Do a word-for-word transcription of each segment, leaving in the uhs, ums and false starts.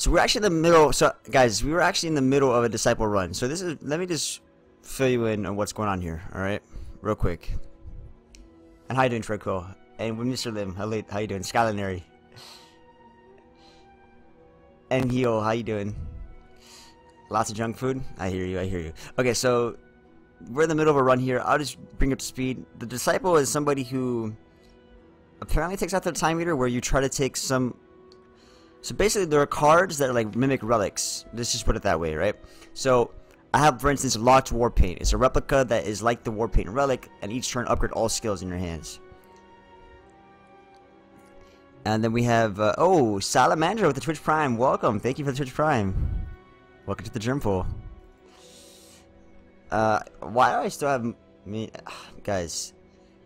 So we're actually in the middle. So guys, we were actually in the middle of a Disciple run. So this is. Let me just fill you in on what's going on here. All right, real quick. And how you doing, Tranquil? And Mister Lim, how late? How you doing, Skylinary? And Heal, how you doing? Lots of junk food? I hear you, I hear you. Okay, so we're in the middle of a run here. I'll just bring up to speed. The Disciple is somebody who apparently takes out the Time Eater, where you try to take some... So basically there are cards that are like mimic relics. Let's just put it that way, right? So I have, for instance, Locked Warpaint. It's a replica that is like the War Paint relic, and each turn upgrade all skills in your hands. And then we have... Uh, oh, Salamandra with the Twitch Prime. Welcome. Thank you for the Twitch Prime. Welcome to the germ pool. Uh, why do I still have me? Ugh, guys,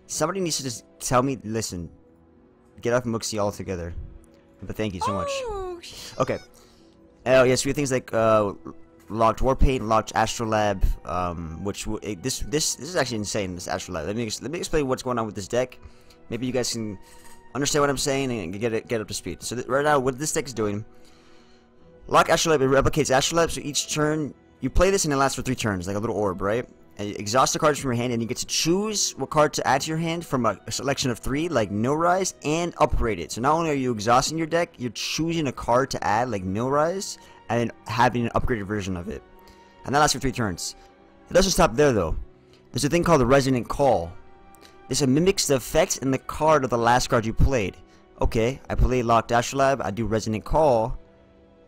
somebody needs to just tell me, listen, get off Mooksy altogether. But thank you so much. Oh. Okay. Oh, yes, we have things like uh, Locked Warpaint, Locked Astrolabe, um, which w it, this this this is actually insane. This Astrolabe. Let me let me explain what's going on with this deck. Maybe you guys can understand what I'm saying and get it get up to speed. So right now, what this deck is doing. Lock Astrolabe, it replicates Astrolabe, so each turn, you play this and it lasts for three turns, like a little orb, right? And you exhaust the cards from your hand, and you get to choose what card to add to your hand from a selection of three, like Mill Rise, and upgrade it. So not only are you exhausting your deck, you're choosing a card to add, like Mill Rise, and having an upgraded version of it. And that lasts for three turns. It doesn't stop there, though. There's a thing called the Resonant Call. This mimics the effects in the card of the last card you played. Okay, I play Locked Astrolabe, I do Resonant Call.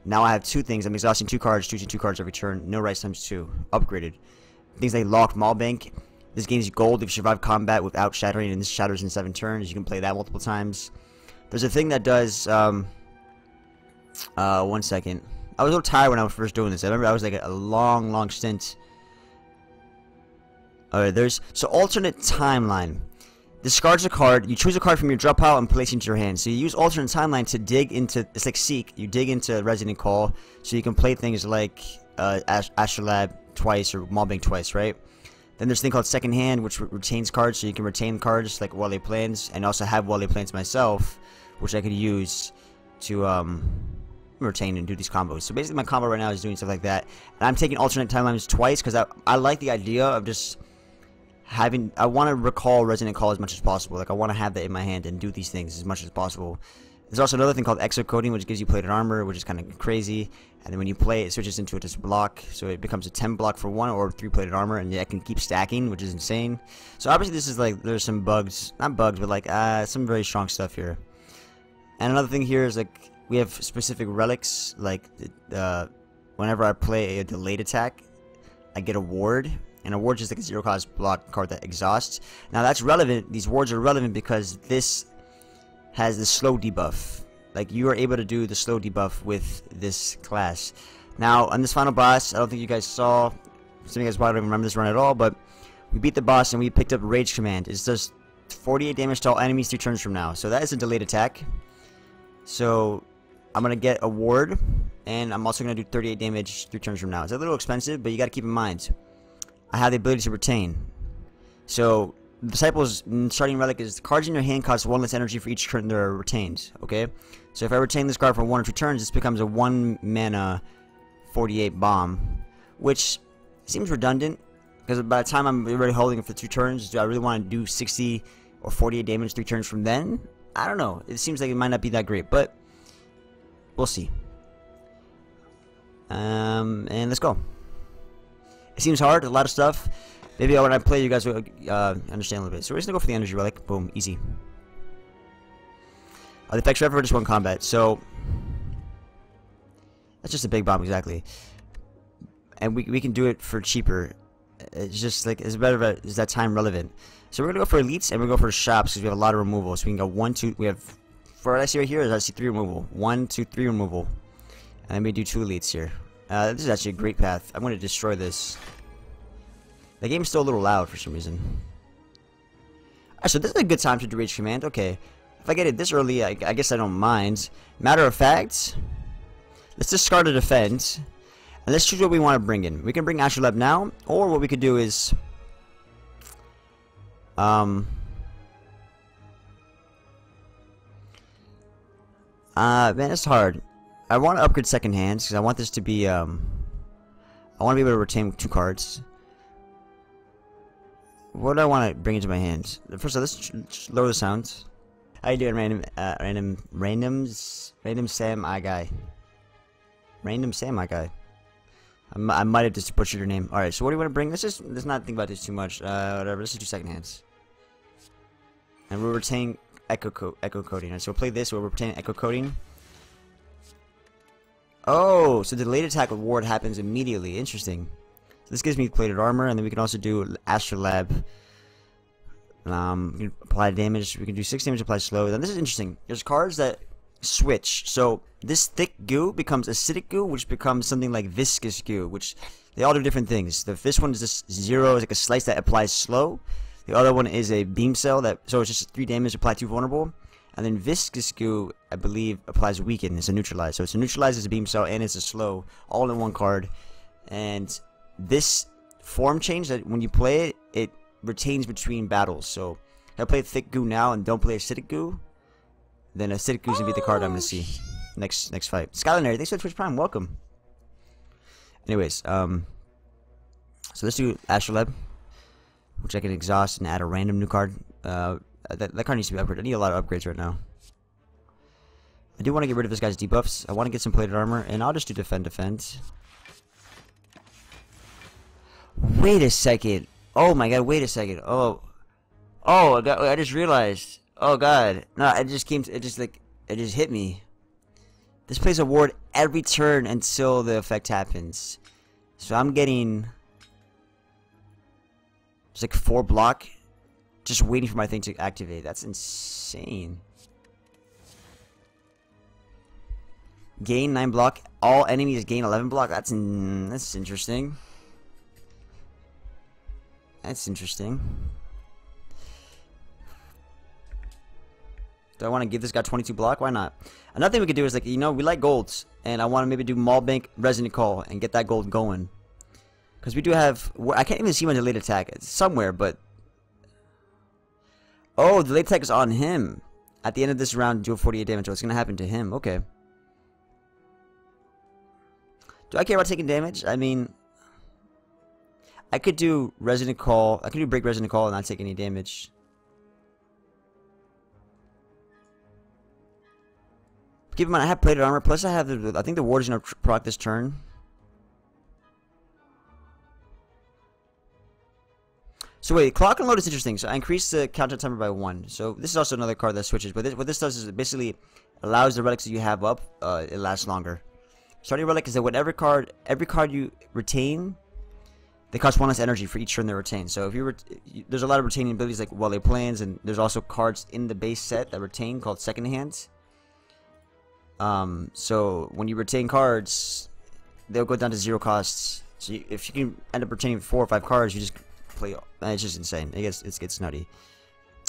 Now I have two things. I'm exhausting two cards, choosing two cards every turn. No rights times two. Upgraded. Things like Locked Mall Bank. This gains you gold if you survive combat without shattering, and this shatters in seven turns. You can play that multiple times. There's a thing that does... Um, uh, one second. I was a little tired when I was first doing this. I remember I was like a long, long stint. Alright, there's... So, Alternate Timeline. Discards a card. You choose a card from your drop pile and place it into your hand. So you use Alternate Timeline to dig into... It's like Seek. You dig into Resonant Call. So you can play things like uh, Astrolabe twice or Mobbing twice, right? Then there's a thing called Second Hand, which re retains cards. So you can retain cards like Wally Plans. And also have Wally Plans myself, which I could use to um, retain and do these combos. So basically my combo right now is doing stuff like that. And I'm taking Alternate Timelines twice because I, I like the idea of just... Having, I want to recall Resonant Call as much as possible. Like, I want to have that in my hand and do these things as much as possible. There's also another thing called Exocoding, which gives you Plated Armor, which is kind of crazy. And then when you play, it switches into a just block. So it becomes a ten block for one or three Plated Armor. And that can keep stacking, which is insane. So obviously this is like, there's some bugs. Not bugs, but like, uh, some very strong stuff here. And another thing here is like, we have specific relics. Like, uh, whenever I play a delayed attack, I get a ward. And a ward is like a zero cost block card that exhausts. Now that's relevant. These wards are relevant because this has the slow debuff. Like, you are able to do the slow debuff with this class. Now on this final boss, I don't think you guys saw. Some of you guys probably don't remember this run at all, but we beat the boss and we picked up Rage Command. It's just forty-eight damage to all enemies three turns from now. So that is a delayed attack. So I'm gonna get a ward, and I'm also gonna do thirty-eight damage three turns from now. It's a little expensive, but you gotta keep in mind. I have the ability to retain. So, the Disciple's starting relic is cards in your hand cost one less energy for each turn they're retained. Okay? So, if I retain this card for one or two turns, this becomes a one mana forty-eight bomb. Which seems redundant, because by the time I'm already holding it for two turns, do I really want to do sixty or forty-eight damage three turns from then? I don't know. It seems like it might not be that great, but we'll see. Um, and let's go. It seems hard, a lot of stuff. Maybe when I play, you guys will uh, understand a little bit. So we're just gonna go for the energy relic. Boom, easy. Uh, the effects forever just one combat. So that's just a big bomb, exactly. And we we can do it for cheaper. It's just like it's better. About, is that time relevant? So we're gonna go for elites and we go for shops because we have a lot of removal. So we can go one, two. We have for what I see right here is I see three removal. One, two, three removal, and then we do two elites here. Uh, this is actually a great path. I'm going to destroy this. The game's still a little loud for some reason. Alright, so this is a good time to do Rage Command. Okay. If I get it this early, I, I guess I don't mind. Matter of fact, let's discard a defense. And let's choose what we want to bring in. We can bring Astrolabe now, or what we could do is... Um... Uh, man, it's hard. I want to upgrade Second Hand because I want this to be, um, I want to be able to retain two cards. What do I want to bring into my hand? First of all, let's lower the sounds. How you doing, random, uh, random, randoms, random Sam, I guy, random Sam, I guy. I'm, I might have just butchered your name. All right, so what do you want to bring? Let's just let's not think about this too much. Uh, whatever. Let's just do Second Hands. And we'll retain echo co echo coding. Right, so we'll play this. We'll retain echo coding. Oh, so the late attack with ward happens immediately. Interesting. This gives me plated armor, and then we can also do Astrolabe. Um, we can apply damage. We can do six damage, apply slow. Then this is interesting. There's cards that switch. So this thick goo becomes acidic goo, which becomes something like viscous goo, which they all do different things. The this one is this zero, is like a slice that applies slow. The other one is a beam cell that, so it's just three damage, apply two vulnerable. And then viscous goo, I believe, applies weaken. It's a neutralize. So it's a neutralize, it's a beam cell, and it's a slow, all in one card. And this form change that when you play it, it retains between battles. So if I play thick goo now and don't play acidic goo, then acidic goo's gonna be the card I'm gonna see next next fight. Skylinary, thanks for Twitch Prime, welcome. Anyways, um, so let's do Astrolabe, which I can exhaust and add a random new card. Uh, that that card needs to be upgraded. I need a lot of upgrades right now. I do want to get rid of this guy's debuffs. I want to get some plated armor, and I'll just do defend, defend. Wait a second. Oh my god, wait a second. Oh. Oh, I, got, I just realized. Oh god. No, it just came to, it just like, it just hit me. This plays a ward every turn until the effect happens. So I'm getting, it's like four block, just waiting for my thing to activate. That's insane. Gain nine block. All enemies gain eleven block. That's, that's interesting. That's interesting. Do I want to give this guy twenty-two block? Why not? Another thing we could do is, like, you know, we like golds, and I want to maybe do Mall Bank, Resonant Call, and get that gold going. Because we do have, I can't even see my delayed attack. It's somewhere, but oh, the delayed attack is on him. At the end of this round, deal forty-eight damage. What's going to happen to him? Okay. Do I care about taking damage? I mean, I could do Resonant Call. I could do Break Resonant Call and not take any damage. Keep in mind, I have plated armor. Plus, I have the, I think the ward is gonna proc this turn. So wait, clock and load is interesting. So I increase the counter timer by one. So this is also another card that switches. But this, what this does is it basically allows the relics that you have up, uh, it lasts longer. Starting relic is that whatever card, every card you retain, they cost one less energy for each turn they retain. So if you, ret there's a lot of retaining abilities like Wally Plans, and there's also cards in the base set that retain called Second Hand. Um, so when you retain cards, they'll go down to zero costs. So you, if you can end up retaining four or five cards, you just play. It's just insane. It gets it gets nutty.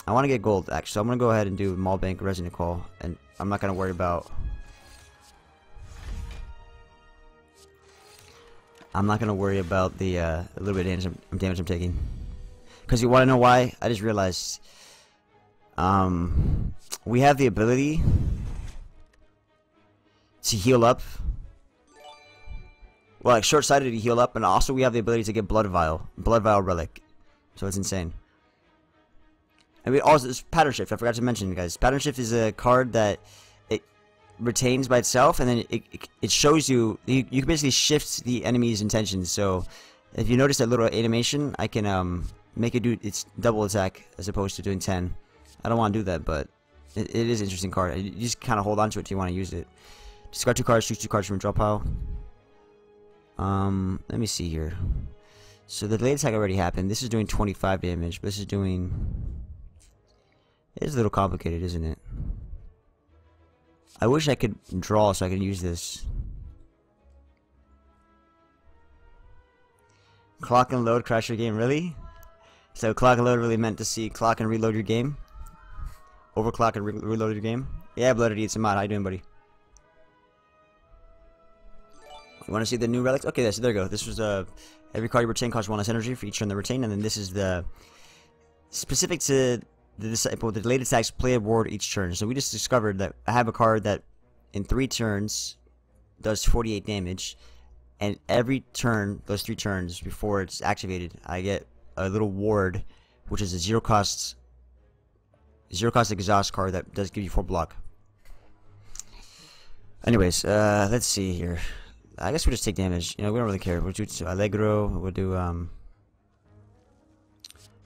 I want to get gold actually, so I'm gonna go ahead and do Mall Bank, Resonant Call, and I'm not gonna worry about. I'm not gonna worry about the uh, a little bit of damage I'm, damage I'm taking, because you want to know why? I just realized um, we have the ability to heal up. Well, like short-sighted to heal up, and also we have the ability to get Blood Vial, Blood Vial Relic, so it's insane. And we also this Pattern Shift. I forgot to mention, guys. Pattern Shift is a card that retains by itself, and then it, it, it shows you, you you can basically shift the enemy's intentions. So if you notice that little animation, I can um make it do its double attack as opposed to doing ten. I don't want to do that, but it, it is an interesting card. You just kind of hold on to it if you want to use it. Discard two cards, choose two cards from your draw pile. Um let me see here. So the delayed attack already happened. This is doing twenty-five damage, but this is doing, it is a little complicated, isn't it? I wish I could draw so I could use this. Clock and load crash your game, really? So clock and load really meant to see clock and reload your game? Overclock and re reload your game? Yeah, Blooded Eats a mod. How you doing, buddy? You want to see the new relics? Okay, so there you go. This was uh, every card you retain costs one less energy for each turn they retain, and then this is the specific to the Disciple, the delayed attacks play a ward each turn. So we just discovered that I have a card that in three turns does forty-eight damage, and every turn, those three turns before it's activated, I get a little ward, which is a zero cost zero cost exhaust card that does give you four block. Anyways, uh, let's see here. I guess we we'll just take damage. You know, we don't really care. We'll do Allegro. We'll do um.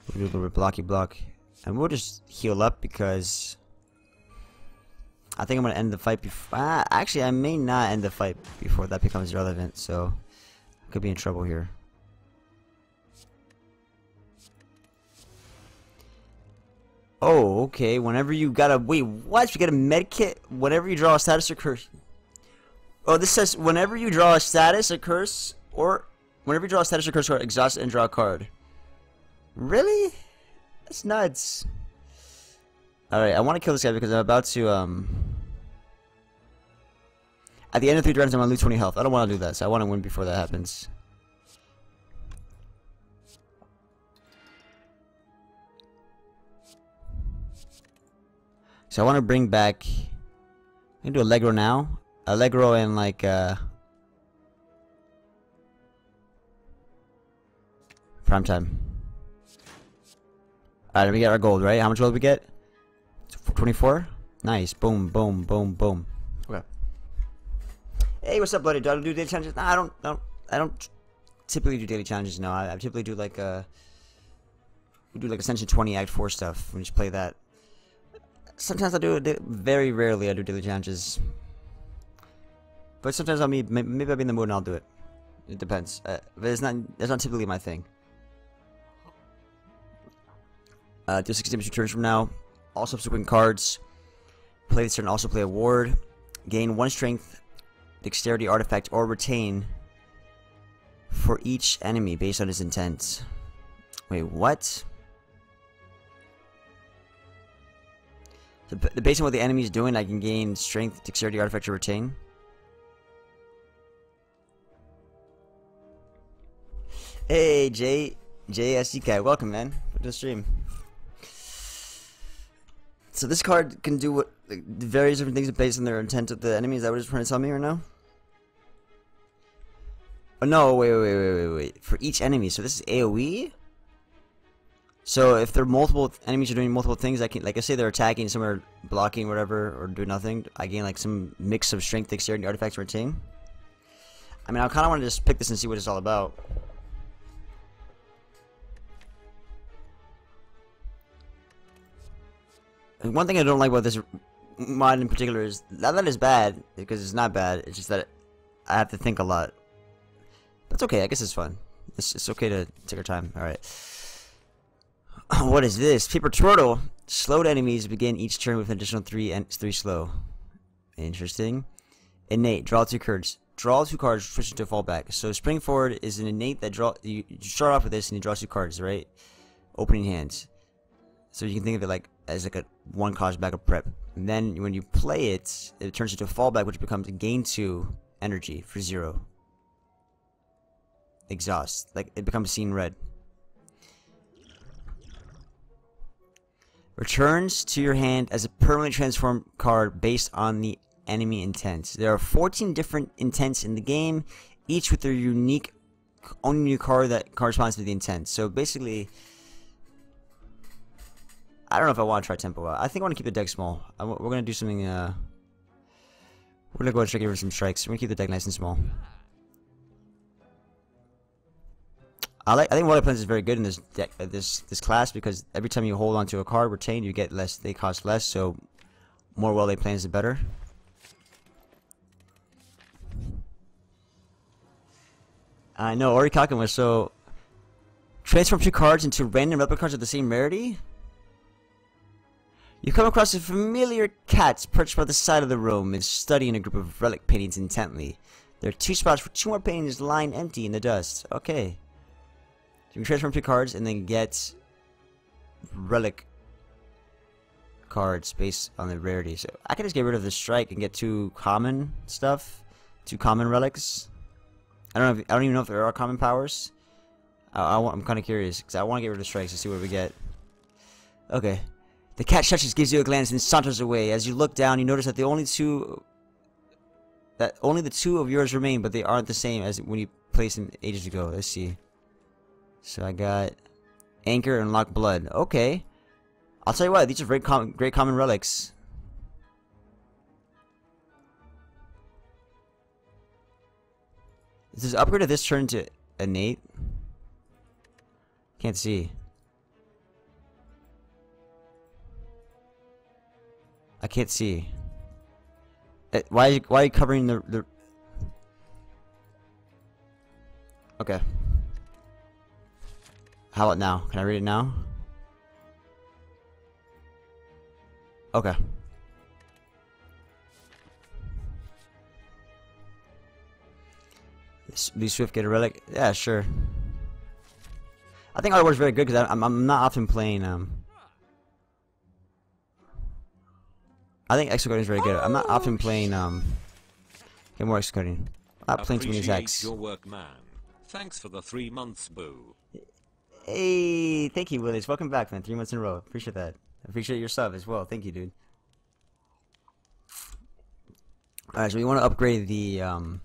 We'll do a little bit blocky block, and we'll just heal up because I think I'm gonna end the fight before. Ah, actually, I may not end the fight before that becomes relevant, so I could be in trouble here. Oh, okay. Whenever you gotta wait, what? You get a med kit. Whenever you draw a status or curse. Oh, this says whenever you draw a status, a curse, or whenever you draw a status or curse card, exhaust and draw a card. Really? That's nuts. Alright, I want to kill this guy because I'm about to, um... at the end of three rounds, I'm going to lose twenty health. I don't want to do that, so I want to win before that happens. So I want to bring back... I'm going to do Allegro now. Allegro and, like, uh... Prime Time. Alright, we get our gold, right? How much gold did we get? twenty-four? Nice. Boom, boom, boom, boom. Okay. Hey, what's up, bloody dog? Do I do daily challenges? No, I don't, I don't, I don't typically do daily challenges, no. I, I typically do like a... We do like Ascension twenty Act four stuff. We just play that. Sometimes I do it, very rarely I do daily challenges. But sometimes I'll be, maybe I'll be in the mood and I'll do it. It depends. Uh, but it's not, it's not typically my thing. Uh, do six damage returns from now. All subsequent cards. Play this turn, also play a ward. Gain one strength, dexterity artifact, or retain for each enemy based on his intent. Wait, what? So, based on what the enemy is doing, I can gain strength, dexterity artifact, or retain. Hey, J JSDK, welcome, man. Welcome to the stream. So this card can do what, like, various different things based on their intent of the enemy. Is that what it's trying to tell me right now? Oh no, wait, wait, wait, wait, wait. For each enemy, so this is AoE? So if there are multiple enemies are doing multiple things, I can, like I say they're attacking, some are blocking, whatever, or do nothing, I gain like some mix of strength, dexterity, artifacts, or retain. I mean, I kinda wanna just pick this and see what it's all about. One thing I don't like about this mod in particular is not that it's bad, because it's not bad, it's just that I have to think a lot. That's okay, I guess it's fun. It's, it's okay to take our time. Alright. What is this? Paper Turtle! Slowed enemies begin each turn with an additional three and three slow. Interesting. Innate. Draw two cards. Draw two cards, switch to fall back. So Spring Forward is an innate that draw. You start off with this and you draw two cards, right? Opening hands. So you can think of it like as like a one cost back of prep. And then when you play it, it turns into a fallback, which becomes gain two energy for zero. Exhaust. Like it becomes seen red. Returns to your hand as a permanently transformed card based on the enemy intent. There are fourteen different intents in the game, each with their unique own new card that corresponds to the intent. So basically I don't know if I want to try tempo out. I think I want to keep the deck small. I w we're going to do something, uh... we're going to go and check over some strikes. We're going to keep the deck nice and small. I like. I think Wally Plans is very good in this deck, uh, this this class, because every time you hold onto a card, retain, you get less, they cost less, so more Wally Plans the better. I know, Orichalcum was so... Transform two cards into random replica cards of the same rarity? You come across a familiar cat perched by the side of the room and studying a group of relic paintings intently. There are two spots for two more paintings lying empty in the dust. Okay. You can transform two cards and then get relic cards based on the rarity. So I can just get rid of the strike and get two common stuff. Two common relics. I don't know if, I don't even know if there are common powers. I, I want, I'm kind of curious because I want to get rid of the strikes to see what we get. Okay. The cat shushes, gives you a glance, and saunters away. As you look down, you notice that the only two that only the two of yours remain, but they aren't the same as when you placed them ages ago. Let's see. So I got Anchor and Lock Blood. Okay. I'll tell you what, these are very com great common relics. Does this upgrade of this turn to innate? Can't see. I can't see. It, why, is, why are you covering the... the... Okay. How about now? Can I read it now? Okay. Be Swift, get a relic? Yeah, sure. I think Auto War's very good because I'm, I'm not often playing... Um, I think Exocoding is very good. I'm not often playing... Um, get more Exocoding. I'm not playing too many Excs. Your work, man. Thanks for the three months, boo. Hey, thank you, Willis. Welcome back, man. Three months in a row. Appreciate that. Appreciate your sub as well. Thank you, dude. Alright, so we want to upgrade the... Um,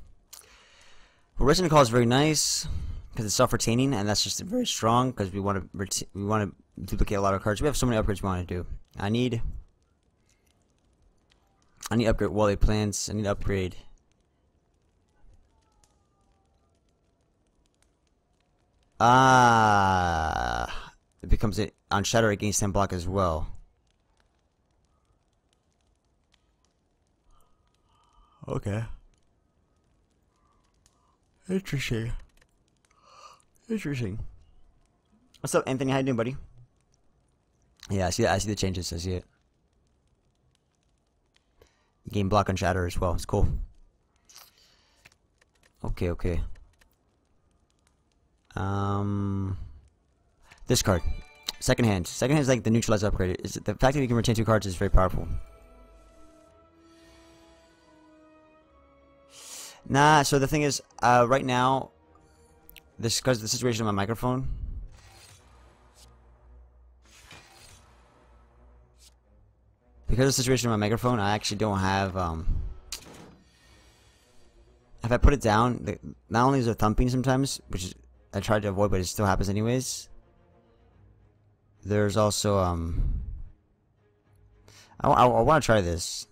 well, Resonant Call is very nice because it's self-retaining, and that's just very strong because we want to we want to duplicate a lot of cards. We have so many upgrades we want to do. I need... I need to upgrade Wally Plans. I need to upgrade. Ah, it becomes it on Shatter against ten block as well. Okay. Interesting. Interesting. What's up, Anthony? How you doing, buddy? Yeah, I see that. I see the changes. I see it. Game block on Shatter as well. It's cool. Okay, okay. Um, this card, Second Hand. Second Hand is like the neutralized upgrade. Is the fact that you can retain two cards is very powerful. Nah. So the thing is, uh, right now, this because the situation of my microphone. Because of the situation with my microphone, I actually don't have, um... If I put it down, the, not only is there thumping sometimes, which is, I tried to avoid, but it still happens anyways. There's also, um... I, I, I want to try this.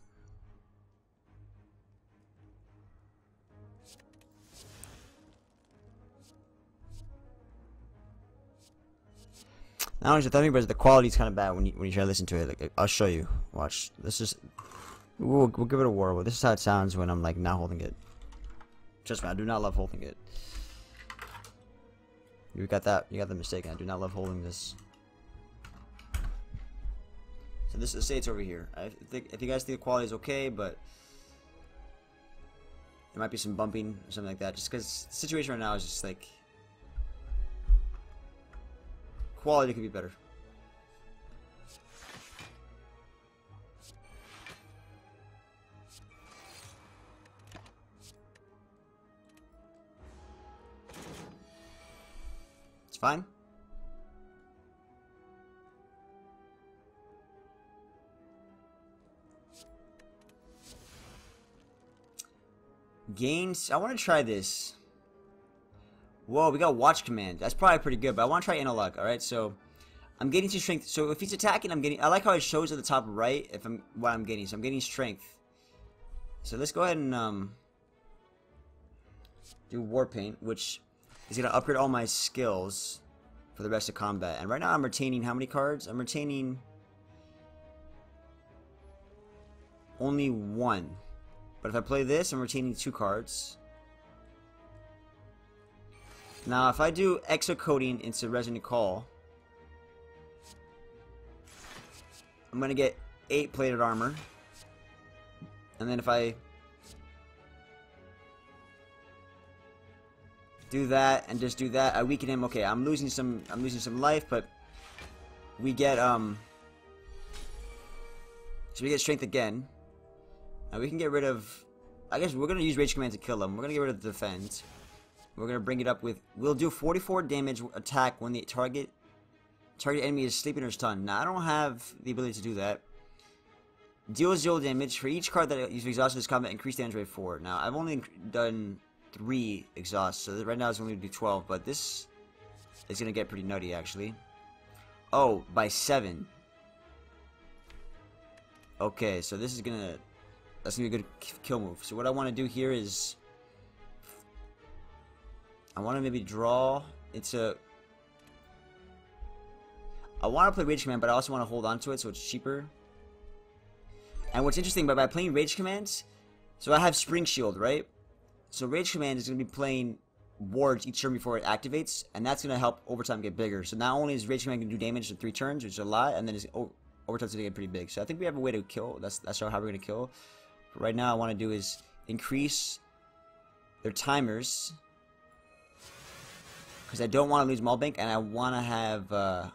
Not only is the thumbing, but the quality is kind of bad when you, when you try to listen to it. Like, I'll show you. Watch. Let's just... We'll, we'll give it a whirl. This is how it sounds when I'm, like, not holding it. Trust me, I do not love holding it. You got that. You got the mistake. I do not love holding this. So this is, say it's over here. I think, if you guys think the quality is okay, but... There might be some bumping or something like that. Just because the situation right now is just, like... Quality could be better. It's fine. Gains. I want to try this. Whoa, we got Watch Command. That's probably pretty good, but I want to try Interlock. All right, so I'm getting to strength. So if he's attacking, I'm getting. I like how it shows at the top right if I'm what I'm getting. So I'm getting strength. So let's go ahead and um do War Paint, which is gonna upgrade all my skills for the rest of combat. And right now I'm retaining how many cards? I'm retaining only one. But if I play this, I'm retaining two cards. Now, if I do Exocoding into Resonant Call, I'm going to get eight Plated Armor. And then if I do that and just do that, I weaken him. Okay, I'm losing some I'm losing some life, but we get um so we get strength again. Now we can get rid of, I guess we're going to use Rage Command to kill him. We're going to get rid of the defense. We're going to bring it up with, we'll do forty-four damage attack when the target target enemy is sleeping or stunned. Now, I don't have the ability to do that. Deals zero damage. For each card that you've exhausted this combat, increase damage by four. Now, I've only done three exhausts, so right now it's only going to do twelve, but this is going to get pretty nutty, actually. Oh, by seven. Okay, so this is going to... That's going to be a good kill move. So what I want to do here is... I want to maybe draw into... I want to play Rage Command, but I also want to hold on to it so it's cheaper. And what's interesting, but by playing Rage Commands, so I have Spring Shield, right? So Rage Command is going to be playing wards each turn before it activates, and that's going to help Overtime get bigger. So not only is Rage Command going to do damage in three turns, which is a lot, and then it's, oh, Overtime's going to get pretty big. So I think we have a way to kill. That's, that's how we're going to kill. But right now I want to do is increase their timers, because I don't want to lose Mall Bank, and I want to have uh,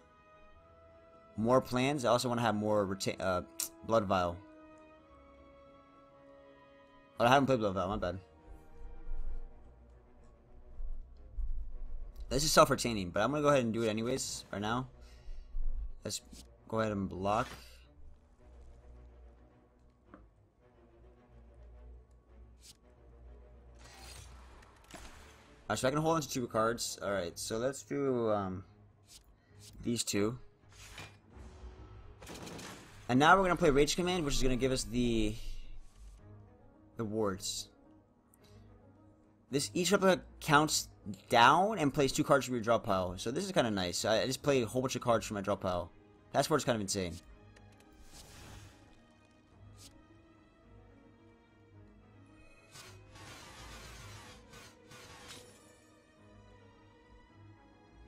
more plans. I also want to have more retain uh, Blood Vial. Oh, I haven't played Blood Vial, my bad. This is self-retaining, but I'm going to go ahead and do it anyways, right now. Let's go ahead and block. Alright, so I can hold on to two cards. Alright, so let's do um, these two. And now we're going to play Rage Command, which is going to give us the... the wards. This each replica counts down and plays two cards from your draw pile. So this is kind of nice. I just play a whole bunch of cards from my draw pile. That's where it's kind of insane.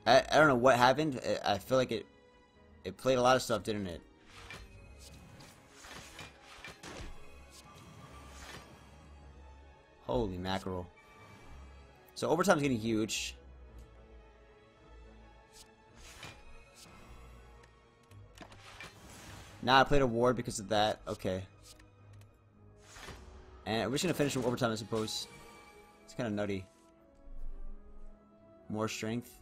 I I don't know what happened. I feel like it it played a lot of stuff, didn't it? Holy mackerel. So Overtime's getting huge. Nah, I played a ward because of that. Okay. And we're just gonna finish with Overtime, I suppose. It's kinda nutty. More strength.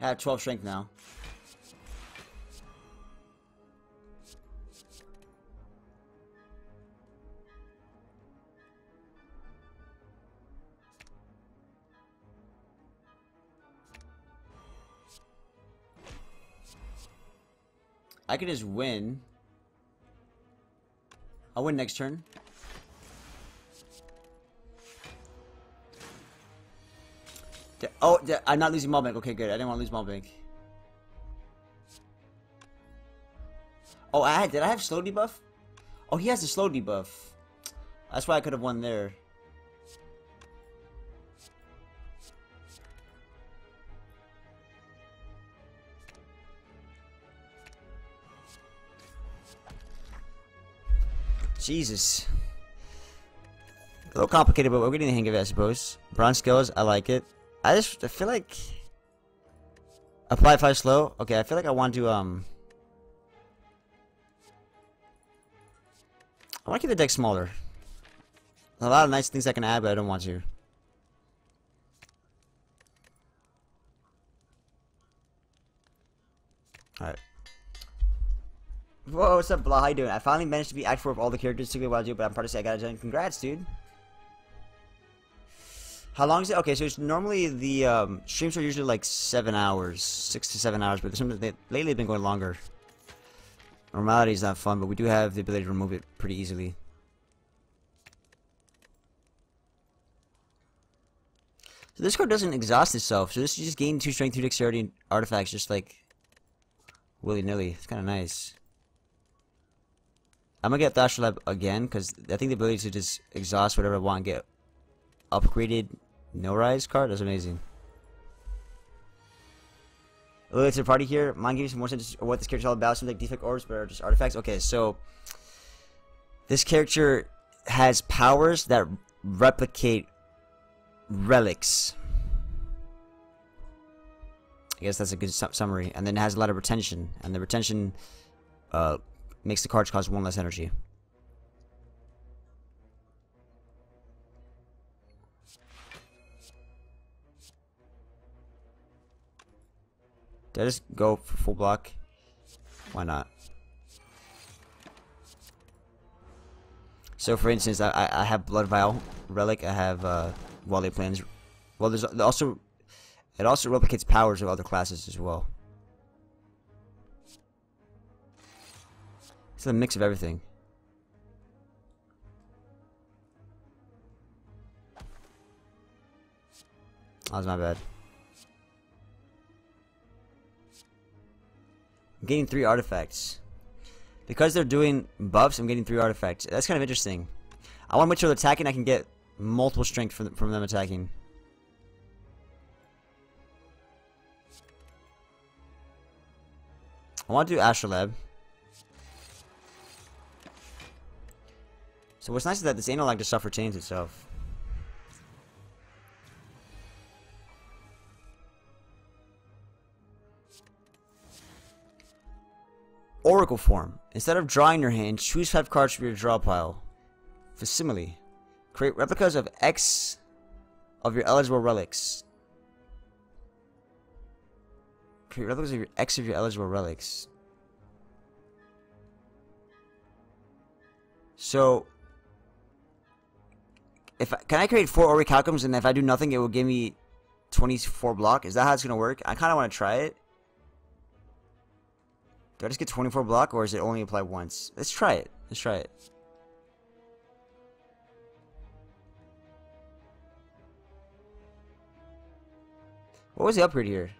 I have twelve strength now. I could just win. I'll win next turn. D oh, d I'm not losing Mall Bank. Okay, good. I didn't want to lose Mall Bank. Oh, I had, did I have slow debuff? Oh, he has a slow debuff. That's why I could have won there. Jesus. A little complicated, but we're getting the hang of it, I suppose. Bronze skills, I like it. I just I feel like... Apply five slow. Okay, I feel like I want to, um... I want to keep the deck smaller. There's a lot of nice things I can add, but I don't want to. Alright. Whoa, what's up, Blah? How you doing? I finally managed to be Act four of all the characters. Took me a while to do it, but I'm proud to say I got it done. Congrats, dude. How long is it? Okay, so it's normally the um, streams are usually like seven hours, six to seven hours, but sometimes they, lately they've been going longer. Normality is not fun, but we do have the ability to remove it pretty easily. So this card doesn't exhaust itself, so this you just gain two strength, two dexterity, and artifacts, just like willy-nilly. It's kind of nice. I'm gonna get the Astrolabe again because I think the ability to just exhaust whatever I want and get upgraded no rise card is amazing. A little to the party here. Mind gives me some more sense of what this character is all about. Seems like defect orbs, but are just artifacts. Okay, so this character has powers that replicate relics. I guess that's a good su summary. And then it has a lot of retention, and the retention. Uh, Makes the cards cost one less energy. Did I just go for full block? Why not? So for instance, I, I have Blood Vial Relic, I have uh, Wally Plans. Well, there's also, it also replicates powers of other classes as well. It's a mix of everything. Oh, that's my bad. I'm getting three artifacts. Because they're doing buffs, I'm getting three artifacts. That's kind of interesting. I want to make sure they're attacking, I can get multiple strength from, from them attacking. I want to do Astrolabe. So what's nice is that this analog just self-retains itself. Oracle form. Instead of drawing your hand, choose five cards from your draw pile. Facsimile. Create replicas of X of your eligible relics. Create replicas of your X of your eligible relics. So, if I, can I create four Orichalcums, and if I do nothing, it will give me twenty-four block? Is that how it's gonna work? I kind of want to try it. Do I just get twenty-four block, or is it only applied once? Let's try it. Let's try it. What was the upgrade here?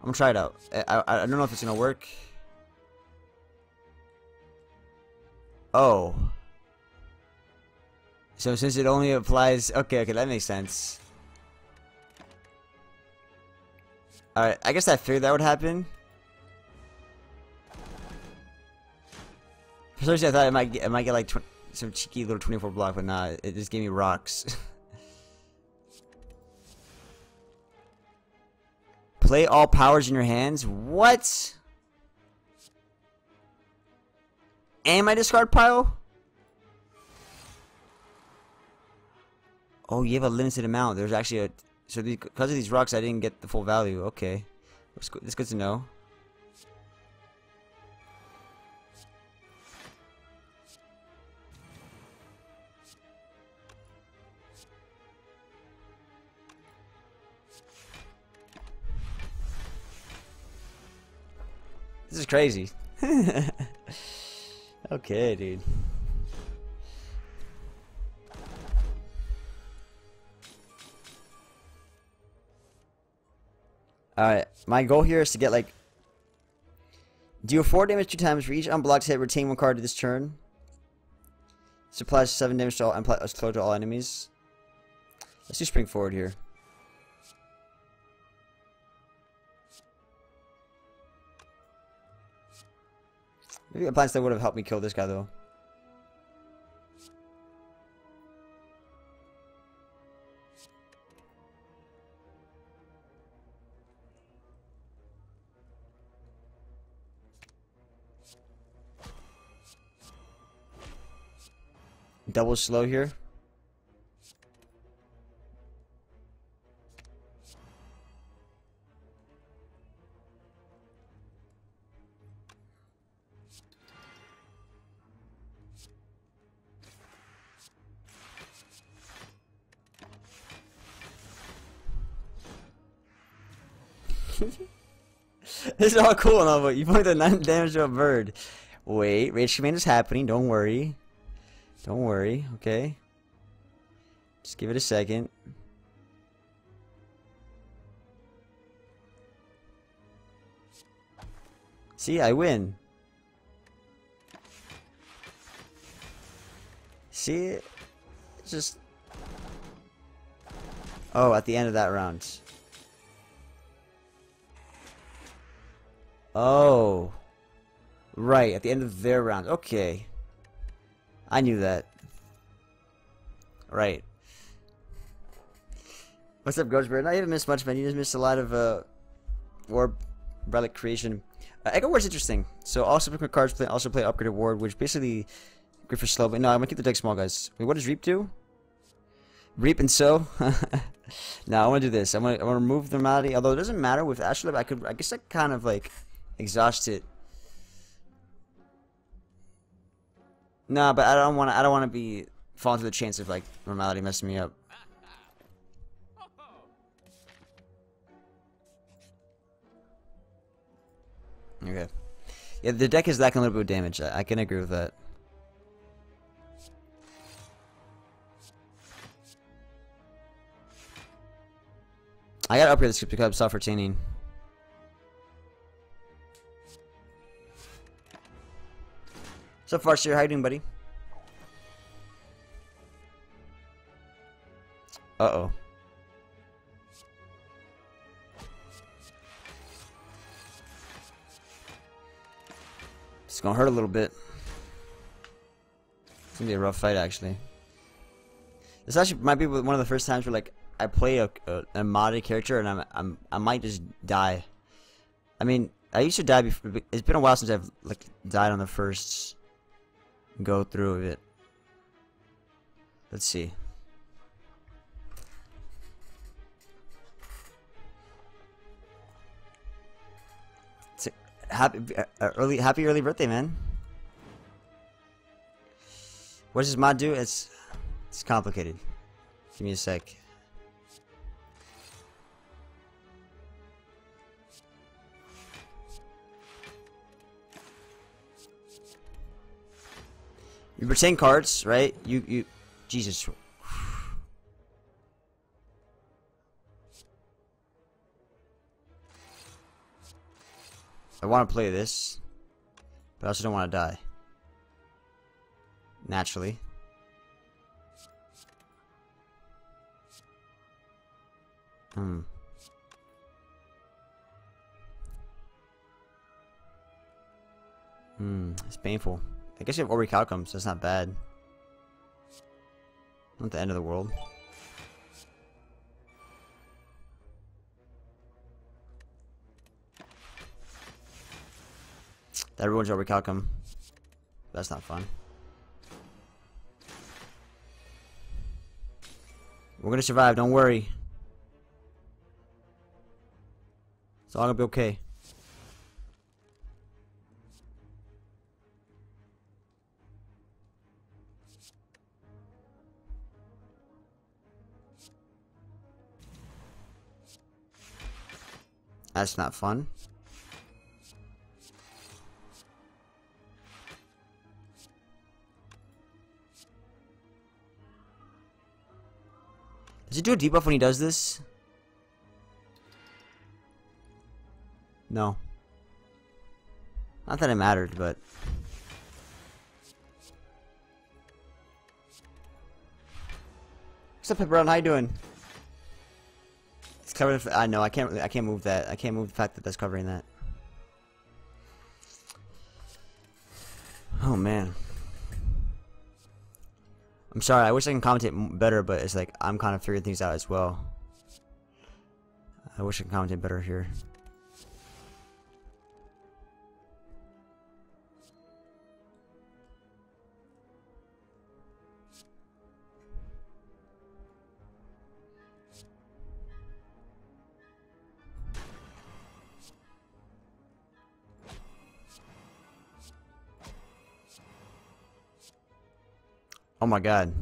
I'm gonna try it out. I, I, I don't know if it's gonna work. Oh. So since it only applies... Okay, okay, that makes sense. Alright, I guess I figured that would happen. For some reason I thought I might get, I might get like tw some cheeky little twenty-four block, but nah, it just gave me rocks. Play all powers in your hands? What? And my discard pile? Oh, you have a limited amount. There's actually a... So because of these rocks, I didn't get the full value. Okay, that's good, that's good to know. This is crazy. Okay, dude. Alright, my goal here is to get like... Do four damage two times for each unblocked hit, retain one card to this turn. Supplies seven damage to all, and plus close to all enemies. Let's do Spring Forward here. Maybe appliance that would have helped me kill this guy though. Double slow here. This is all cool and all, but you put the nine damage to a bird. Wait, Rage Command is happening, don't worry. Don't worry, okay? Just give it a second. See, I win. See? It's just... Oh, at the end of that round. Oh. Right, at the end of their round. Okay. I knew that. Right. What's up, Ghostbird? I haven't missed much, man. You just missed a lot of uh, War Relic creation. Uh, Echo Ward's interesting. So all subsequent cards play, also play Upgraded Ward, which basically good for slow. But no, I'm gonna keep the deck small, guys. Wait, what does Reap do? Reap and sow. Now I want to do this. I want to remove the malady. Although it doesn't matter with Astrolabe. I could. I guess I kind of like exhaust it. No, but I don't want to. I don't want to be fall into the chance of like normality messing me up. Okay. Yeah, the deck is lacking a little bit of damage. I, I can agree with that. I gotta upgrade this because I'm self retaining. So far, sir, how you doing, buddy? Uh oh. It's gonna hurt a little bit. It's gonna be a rough fight, actually. This actually might be one of the first times where, like, I play a, a, a modded character and I'm, I'm I might just die. I mean, I used to die before. It's been a while since I've like died on the first go through of it. Let's see. Happy early, happy early birthday, man. What does this mod do? It's it's complicated. Give me a sec. You retain cards, right? You you, Jesus. I want to play this, but I also don't want to die. Naturally. Hmm. Hmm. It's painful. I guess you have Orichalcum, so that's not bad. Not the end of the world. That ruins Orichalcum. That's not fun. We're gonna survive, don't worry. It's all gonna be okay. That's not fun. Does he do a debuff when he does this? No. Not that it mattered, but... What's up, Pepperon? How you doing? It's covered in... I know, I can't really... I can't move that. I can't move the fact that that's covering that. Oh, man. I'm sorry, I wish I can commentate better, but it's like, I'm kind of figuring things out as well. I wish I could commentate better here. Oh my god.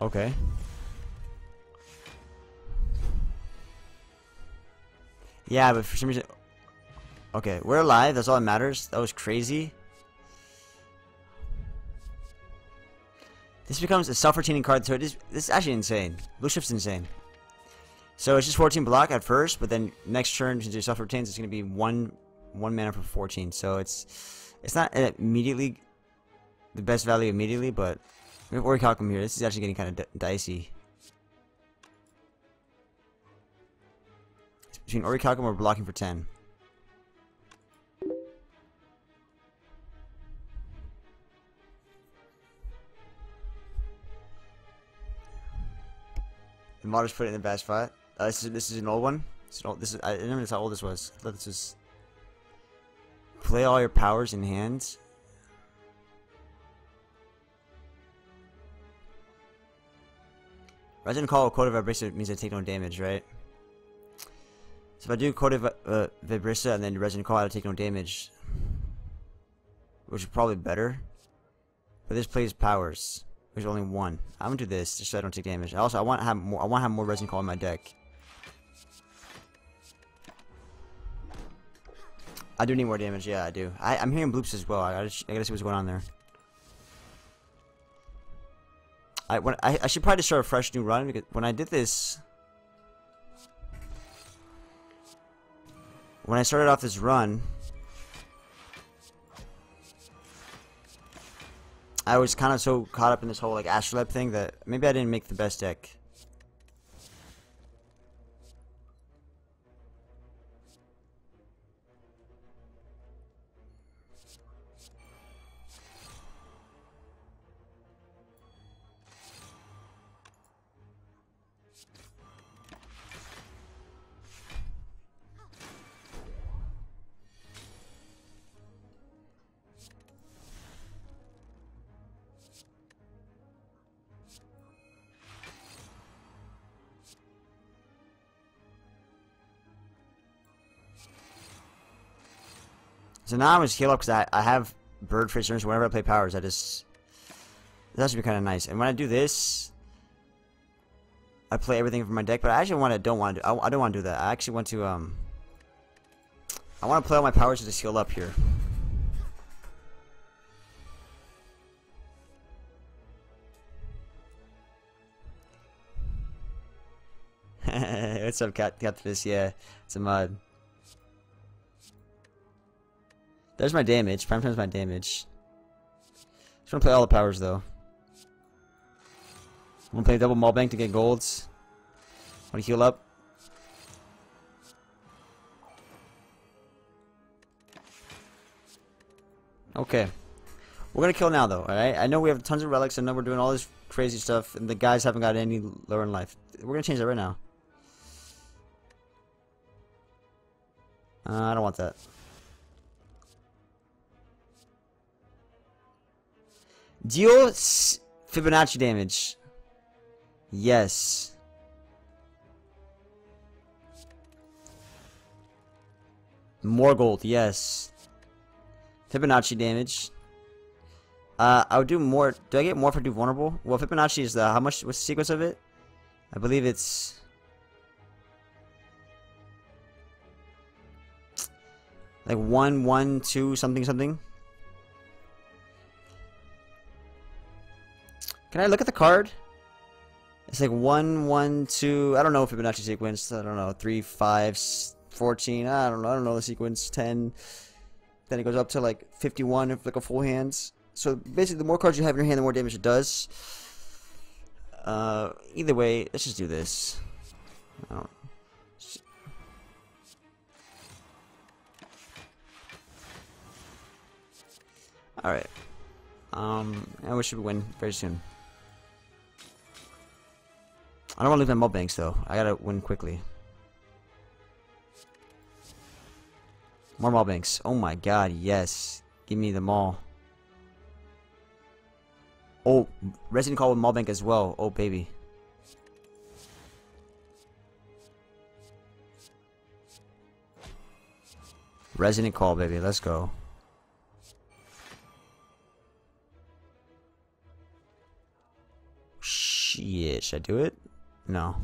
Okay. Yeah, but for some reason... Okay, we're alive, that's all that matters. That was crazy. This becomes a self-retaining card, so it is, this is actually insane. Blue shift's insane. So it's just fourteen block at first, but then next turn, since it self-retains, it's going to be one, one mana for fourteen. So it's it's not immediately the best value immediately, but we have Orichalcum here. This is actually getting kind of dicey. It's between Orichalcum or blocking for ten. The modders put it in the bad spot. Uh, this is this is an old one. It's an old, this is I didn't notice how old this was. I thought this was. Play all your powers in hands. Resonant Call with Code of Vibrissa means I take no damage, right? So if I do Code of uh, Vibrissa and then Resonant Call, I take no damage. Which is probably better. But this plays powers. There's only one. I'm gonna do this just so I don't take damage. Also, I want to have more. I want to have more Resonant Call in my deck. I do need more damage. Yeah, I do. I, I'm hearing bloops as well. I gotta, I gotta see what's going on there. I, when, I, I should probably start a fresh new run, because when I did this, when I started off this run, I was kind of so caught up in this whole like Astrolabe thing that maybe I didn't make the best deck. So now I'm just heal up because I, I have Birfis Urn, so whenever I play powers, I just... That should be kind of nice. And when I do this, I play everything from my deck, but I actually want to, don't want to do, I, I don't want to do that. I actually want to, um... I want to play all my powers to just heal up here. What's up, Cat? Got this, yeah. It's a mod. There's my damage. Prime time's my damage. Just wanna play all the powers though. I'm gonna play double Mall Bank to get golds. Wanna heal up. Okay. We're gonna kill now though, alright? I know we have tons of relics, I know we're doing all this crazy stuff, and the guys haven't got any lower in life. We're gonna change that right now. Uh, I don't want that. Deal Fibonacci damage. Yes. More gold. Yes. Fibonacci damage. Uh, I would do more. Do I get more for do vulnerable? Well, Fibonacci is the how much? What's the sequence of it? I believe it's. Like one, one, two, something, something. Can I look at the card? It's like one, one, two. I don't know Fibonacci sequence. I don't know three, five, fourteen. I don't know. I don't know the sequence. Ten. Then it goes up to like fifty-one if like a full hand. So basically, the more cards you have in your hand, the more damage it does. Uh, either way, let's just do this. I don't. All right. Um, and we should win very soon. I don't want to lose my mob banks though. I gotta win quickly. More mob banks. Oh my god, yes. Give me them all. Oh, Resonant Call with mob bank as well. Oh baby. Resonant Call, baby. Let's go. Yeah, should I do it? No.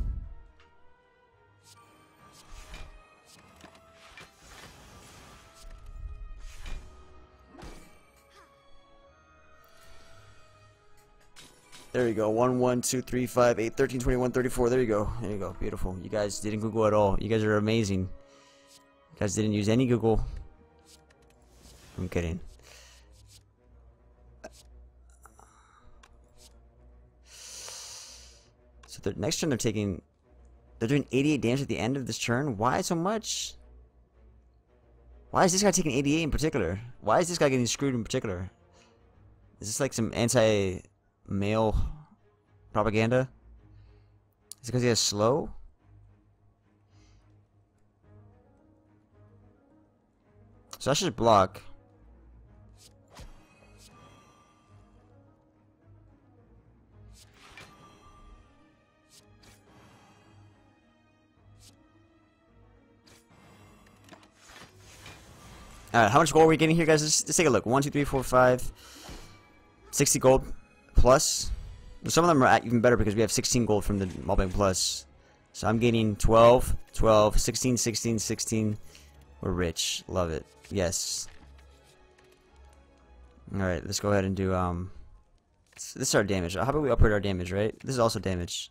There you go. one, one, two, three, five, eight, thirteen, twenty-one, thirty-four. There you go. There you go. Beautiful. You guys didn't Google at all. You guys are amazing. You guys didn't use any Google. I'm kidding. The next turn they're taking, they're doing eighty-eight damage at the end of this turn. Why so much? Why is this guy taking eighty-eight in particular? Why is this guy getting screwed in particular? Is this like some anti-male propaganda? Is it because he has slow? So I should block. Alright, how much gold are we getting here, guys? Let's, let's take a look. one, two, three, four, five. sixty gold plus. Some of them are even better because we have sixteen gold from the Mobbing Plus. So I'm getting twelve, twelve, sixteen, sixteen, sixteen. We're rich. Love it. Yes. Alright, let's go ahead and do. um. This is our damage. How about we upgrade our damage, right? This is also damage.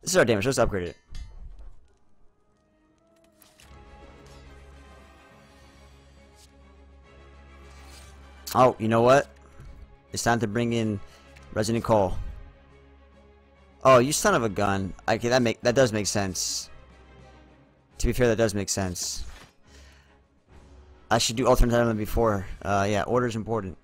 This is our damage. Let's upgrade it. Oh, you know what? It's time to bring in Resonant Call. Oh, you son of a gun. Okay, that make that does make sense. To be fair, that does make sense. I should do alternate timeline before. Uh, yeah, order is important.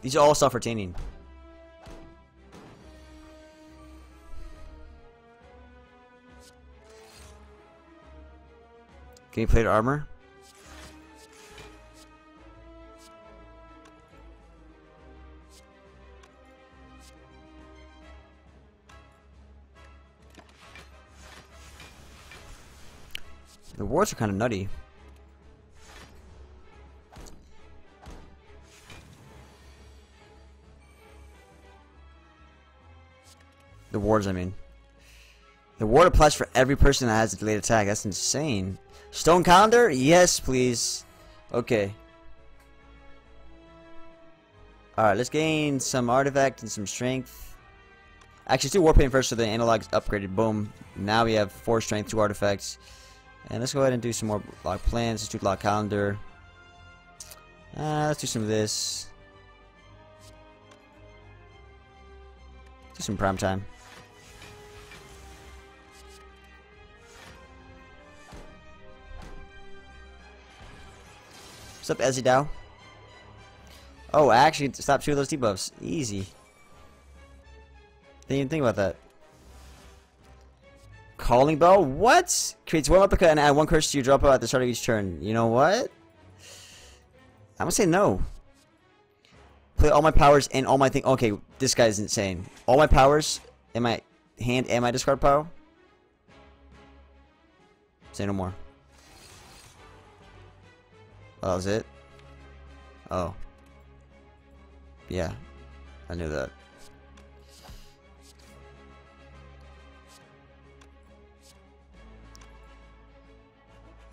These are all self-retaining. Can you plate armor? The wards are kind of nutty. The wards, I mean. The ward applies for every person that has a delayed attack. That's insane. Stone Calendar? Yes, please. Okay. Alright, let's gain some artifact and some strength. Actually, let's do War Paint first so the analog's upgraded. Boom. Now we have four strength, two artifacts. And let's go ahead and do some more Locked Plans. Let's do Locked Calendar. Uh, let's do some of this. Let's do some prime time. What's up, Ezzy Dow? Oh, I actually stopped two of those debuffs. Easy. Didn't even think about that. Calling Bell? What? Creates one uppercut and add one curse to your drop out at the start of each turn. You know what? I'm gonna say no. Play all my powers and all my thing. Okay, this guy's insane. All my powers in my hand and my discard power. Say no more. Oh, that was it? Oh. Yeah. I knew that.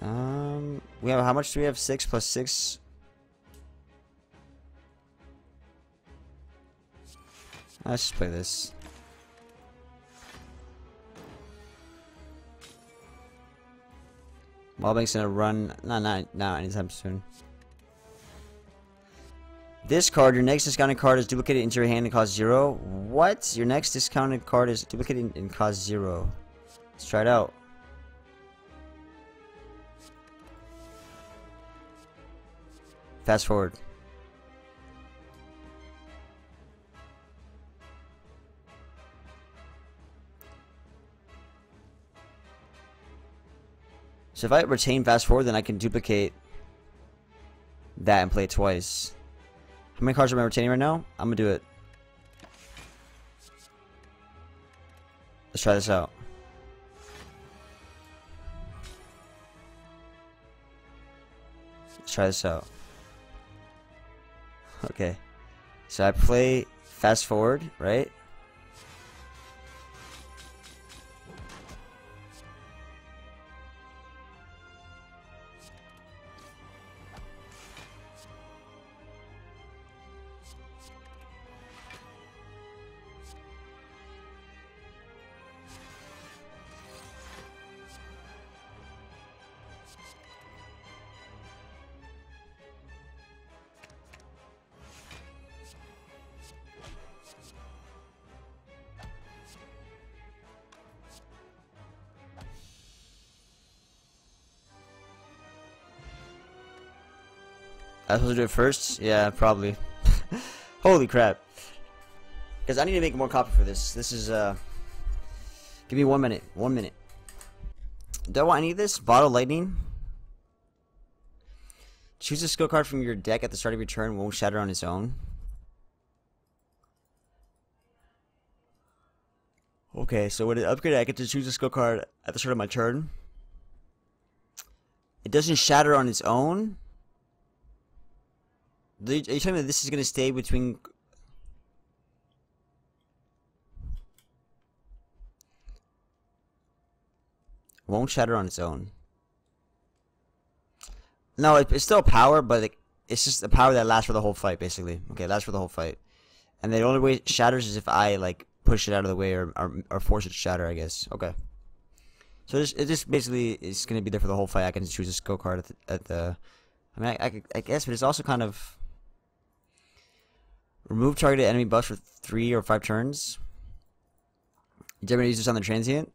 Um, we have, how much do we have? six plus six? Let's just play this. Mobbing's gonna run. No, not now, anytime soon. This card, your next discounted card is duplicated into your hand and costs zero. What? Your next discounted card is duplicated and costs zero. Let's try it out. Fast forward. So if I retain fast forward, then I can duplicate that and play it twice. How many cards am I retaining right now? I'm gonna do it. Let's try this out. Let's try this out. Okay. So I play fast forward, right? I supposed to do it first? Yeah, probably. Holy crap. Because I need to make more copy for this. This is, uh... give me one minute. One minute. Do I need this? Bottle Lightning? Choose a skill card from your deck at the start of your turn. Won't shatter on its own. Okay, so with an upgrade, I get to choose a skill card at the start of my turn. It doesn't shatter on its own? Are you telling me that this is going to stay between... won't shatter on its own. No, it, it's still power, but it, it's just a power that lasts for the whole fight, basically. Okay, lasts for the whole fight. And the only way it shatters is if I, like, push it out of the way or, or, or force it to shatter, I guess. Okay. So this, it just basically is going to be there for the whole fight. I can just choose a skill card at the... At the I mean, I, I, I guess, but it's also kind of... remove targeted enemy buffs for three or five turns. Did everybody use this on the Transient?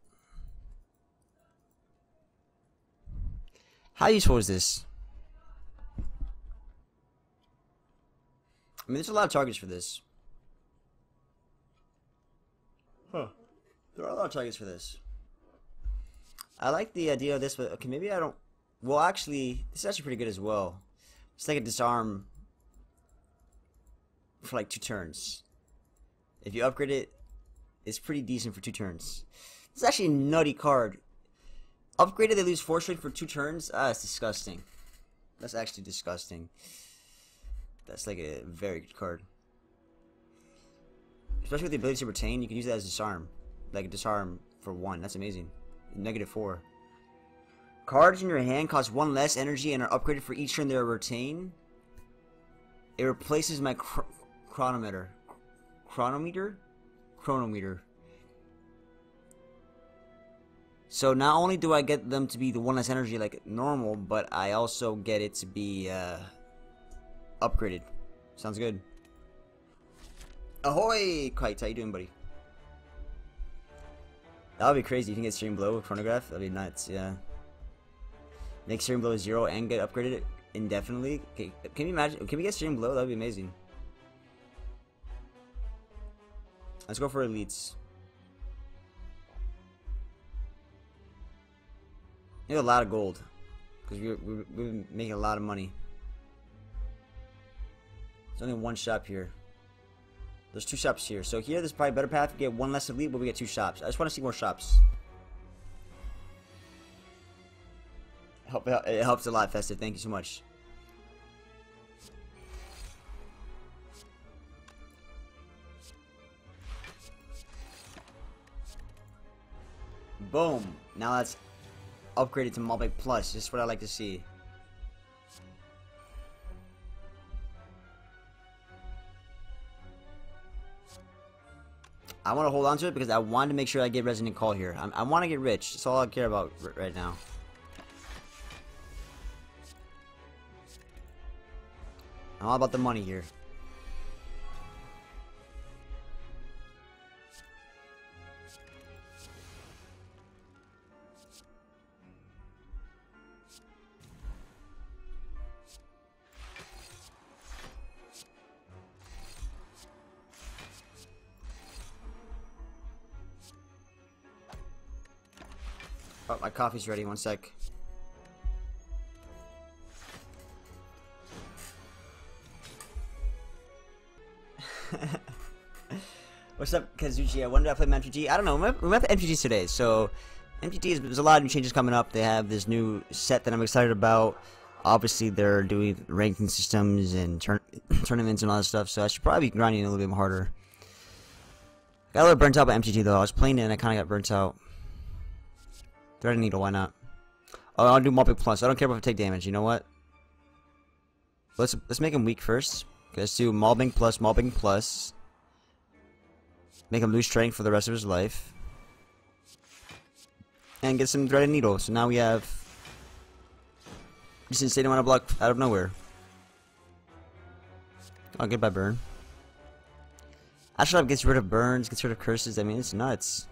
How useful is this? I mean, there's a lot of targets for this. Huh. There are a lot of targets for this. I like the idea of this, but okay, maybe I don't... well, actually, this is actually pretty good as well. It's like a disarm for like two turns. If you upgrade it, it's pretty decent for two turns. It's actually a nutty card. Upgraded, they lose four strength for two turns. Ah, it's disgusting. That's actually disgusting. That's like a very good card. Especially with the ability to retain, you can use that as disarm. Like a disarm for one. That's amazing. Negative four. Cards in your hand cost one less energy and are upgraded for each turn they are retained. It replaces my cr chronometer. Chronometer? Chronometer. So not only do I get them to be the one less energy like normal, but I also get it to be uh, upgraded. Sounds good. Ahoy, Kite. How you doing, buddy? That would be crazy. You can get Stream Blow with Chronograph. That'd be nuts, yeah. Make Stream Blow zero and get upgraded indefinitely. Okay, can you imagine? Can we get Stream Blow? That'd be amazing. Let's go for elites. We have a lot of gold because we we we've been making a lot of money. There's only one shop here. There's two shops here. So here, there's probably a better path to get one less elite, but we get two shops. I just want to see more shops. Help, it helps a lot, Festive. Thank you so much. Boom. Now that's upgraded to Mobbing Plus. This is what I like to see. I want to hold on to it because I want to make sure I get Resonant Call here. I'm, I want to get rich. That's all I care about r right now. I'm all about the money here. Oh, my coffee's ready. One sec. What's up, Kazuchi? When did I play M T G? I don't know. We're at the M T Gs today, so M T G is there's a lot of new changes coming up. They have this new set that I'm excited about. Obviously, they're doing ranking systems and turn tournaments and all that stuff, so I should probably be grinding a little bit harder. Got a little burnt out by M T G though. I was playing it and I kind of got burnt out. Threaded Needle, why not? Oh, I'll do Mobbing Plus. I don't care if I take damage. You know what? Let's let's make him weak first. Okay, let's do Mobbing Plus, Mobbing Plus. Make him lose strength for the rest of his life. And get some Threaded Needle. So now we have just insane amount of block out of nowhere. Oh, goodbye, Burn. Astrolabe gets rid of burns, gets rid of curses. I mean, it's nuts.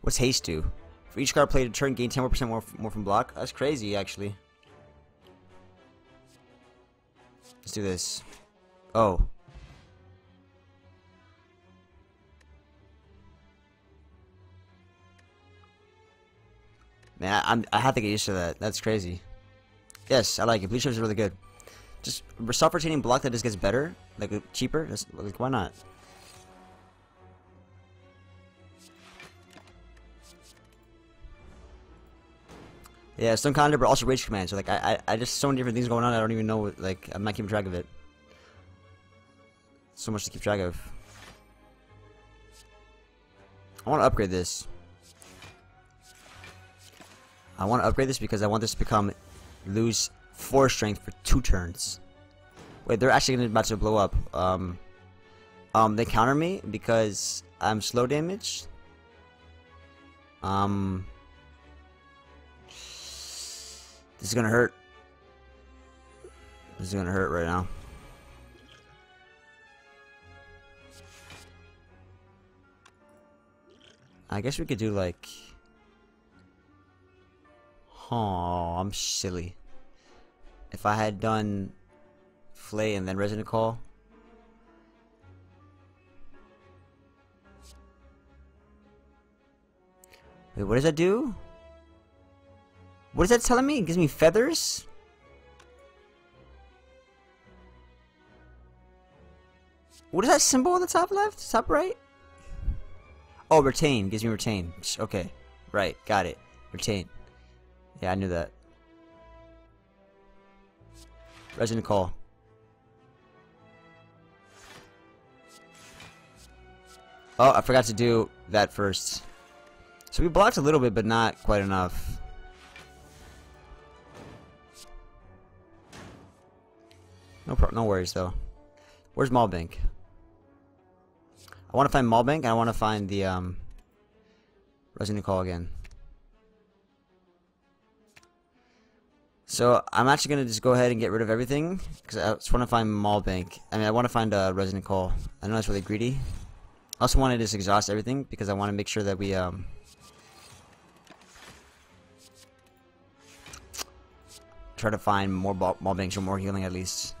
What's Haste do? For each card played a turn, gain ten more percent more from block. That's crazy, actually. Let's do this. Oh. Man, I, I'm, I have to get used to that. That's crazy. Yes, I like it. Blue chips are really good. Just self-retaining block that just gets better, like cheaper. That's, like, why not? Yeah, Stone Condor, but also Rage Command. So like, I, I, I just so many different things going on. I don't even know. What, like, I'm not keeping track of it. So much to keep track of. I want to upgrade this. I want to upgrade this because I want this to become lose four strength for two turns. Wait, they're actually gonna about to blow up. Um, um, they counter me because I'm slow damage. Um. This is gonna hurt. This is gonna hurt right now. I guess we could do like... Oh, I'm silly. If I had done Flay and then Resonant Call. Wait, what does that do? What is that telling me? It gives me feathers? What is that symbol on the top left? Top right? Oh, retain. Gives me retain. Okay. Right. Got it. Retain. Yeah, I knew that. Resonant Call. Oh, I forgot to do that first. So we blocked a little bit, but not quite enough. No pro no worries though. Where's Mall Bank? I want to find Mall Bank and I want to find the um Resonant Call again. So I'm actually gonna just go ahead and get rid of everything because I just want to find Mall Bank. I mean, I want to find a uh, Resonant Call. I know that's really greedy. I also want to just exhaust everything because I want to make sure that we um try to find more Mall Banks or more healing at least.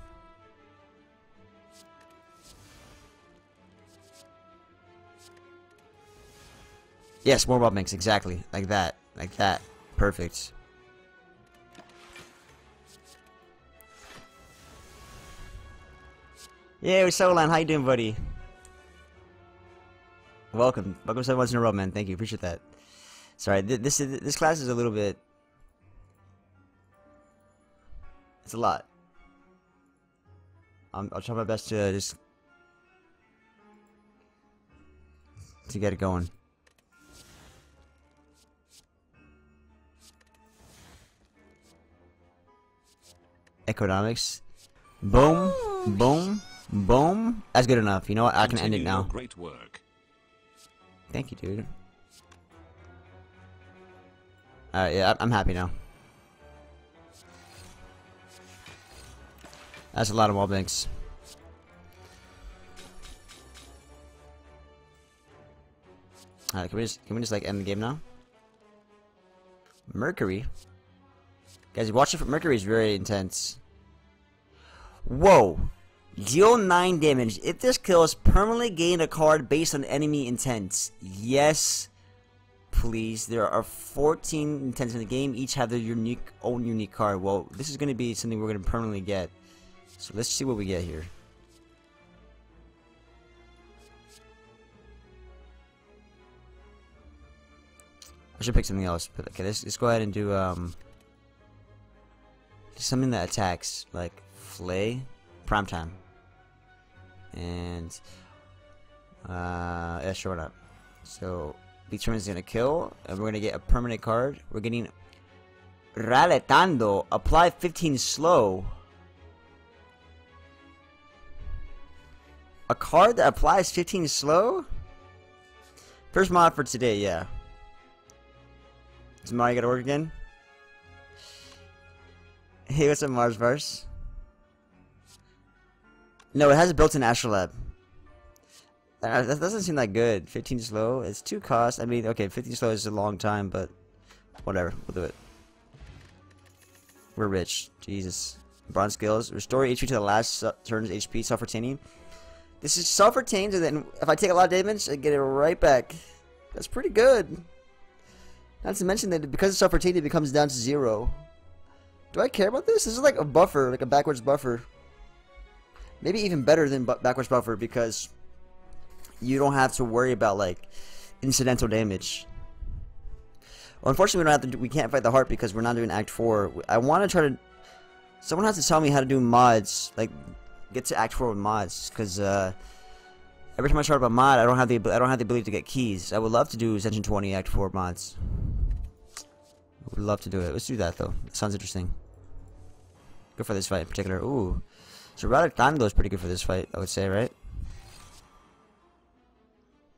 Yes, more Mob Banks, exactly. Like that. Like that. Perfect. Yay, we're Solan. How you doing, buddy? Welcome. Welcome seven months in a row, man. Thank you. Appreciate that. Sorry, th this is this class is a little bit... It's a lot. I'm, I'll try my best to just... to get it going. Economics. Boom, boom, boom. That's good enough. You know what? I can end it now. Great work. Thank you, dude. Alright, yeah, I'm happy now. That's a lot of wall banks. Alright, can we just can we just like end the game now? Mercury? Guys, watching for Mercury is very intense. Whoa! Deal nine damage. If this kills, permanently gain a card based on enemy intents. Yes, please. There are fourteen intents in the game. Each have their unique own unique card. Well, this is going to be something we're going to permanently get. So let's see what we get here. I should pick something else. But okay, let's, let's go ahead and do um. something that attacks, like Flay, prime time, and uh, yeah, sure enough. So each turn is gonna kill, and we're gonna get a permanent card. We're getting Rallentando. Apply fifteen slow. A card that applies fifteen slow. First mod for today, yeah. Tomorrow you gotta work again. Hey, what's up, Marsverse? No, it has a built-in Astrolabe. Uh, that doesn't seem that good. fifteen slow, it's two cost. I mean, okay, fifteen slow is a long time, but whatever, we'll do it. We're rich, Jesus. Bronze skills. Restore H P to the last turn's H P, self-retaining. This is self-retained, and then if I take a lot of damage, I get it right back. That's pretty good. Not to mention that because it's self-retained, it becomes down to zero. Do I care about this? This is like a buffer, like a backwards buffer. Maybe even better than backwards buffer, because you don't have to worry about like incidental damage. Well, unfortunately, we don't have to. Do, we can't fight the heart because we're not doing Act Four. I want to try to. Someone has to tell me how to do mods, like get to Act Four with mods, because uh, every time I start up a mod, I don't have the I don't have the ability to get keys. I would love to do Ascension twenty Act Four mods. I would love to do it. Let's do that though. It sounds interesting. Good for this fight in particular. Ooh, so Rallentando is pretty good for this fight, I would say, right?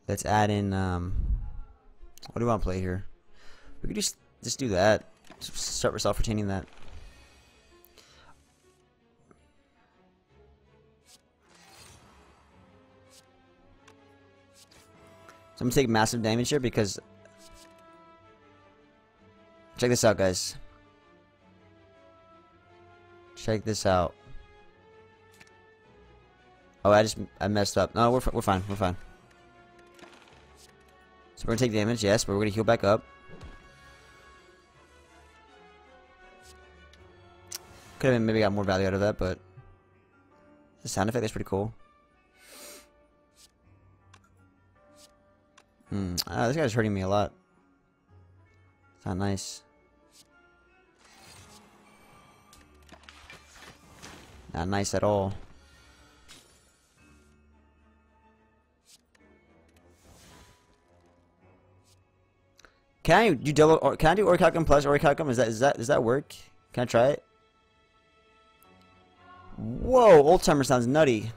Let's add in. Um, what do you want to play here? We could just just do that. Just start with self-retaining that. So I'm gonna take massive damage here because check this out, guys. Check this out. Oh, I just I messed up. No, we're we're fine. We're fine. So we're gonna take damage, yes, but we're gonna heal back up. Could have maybe got more value out of that, but the sound effect is pretty cool. Hmm. Ah, this guy's hurting me a lot. It's not nice. Not nice at all. Can I do double? Or, can I do Orichalcum plus Orichalcum? Is that is that does that work? Can I try it? Whoa, old timer sounds nutty.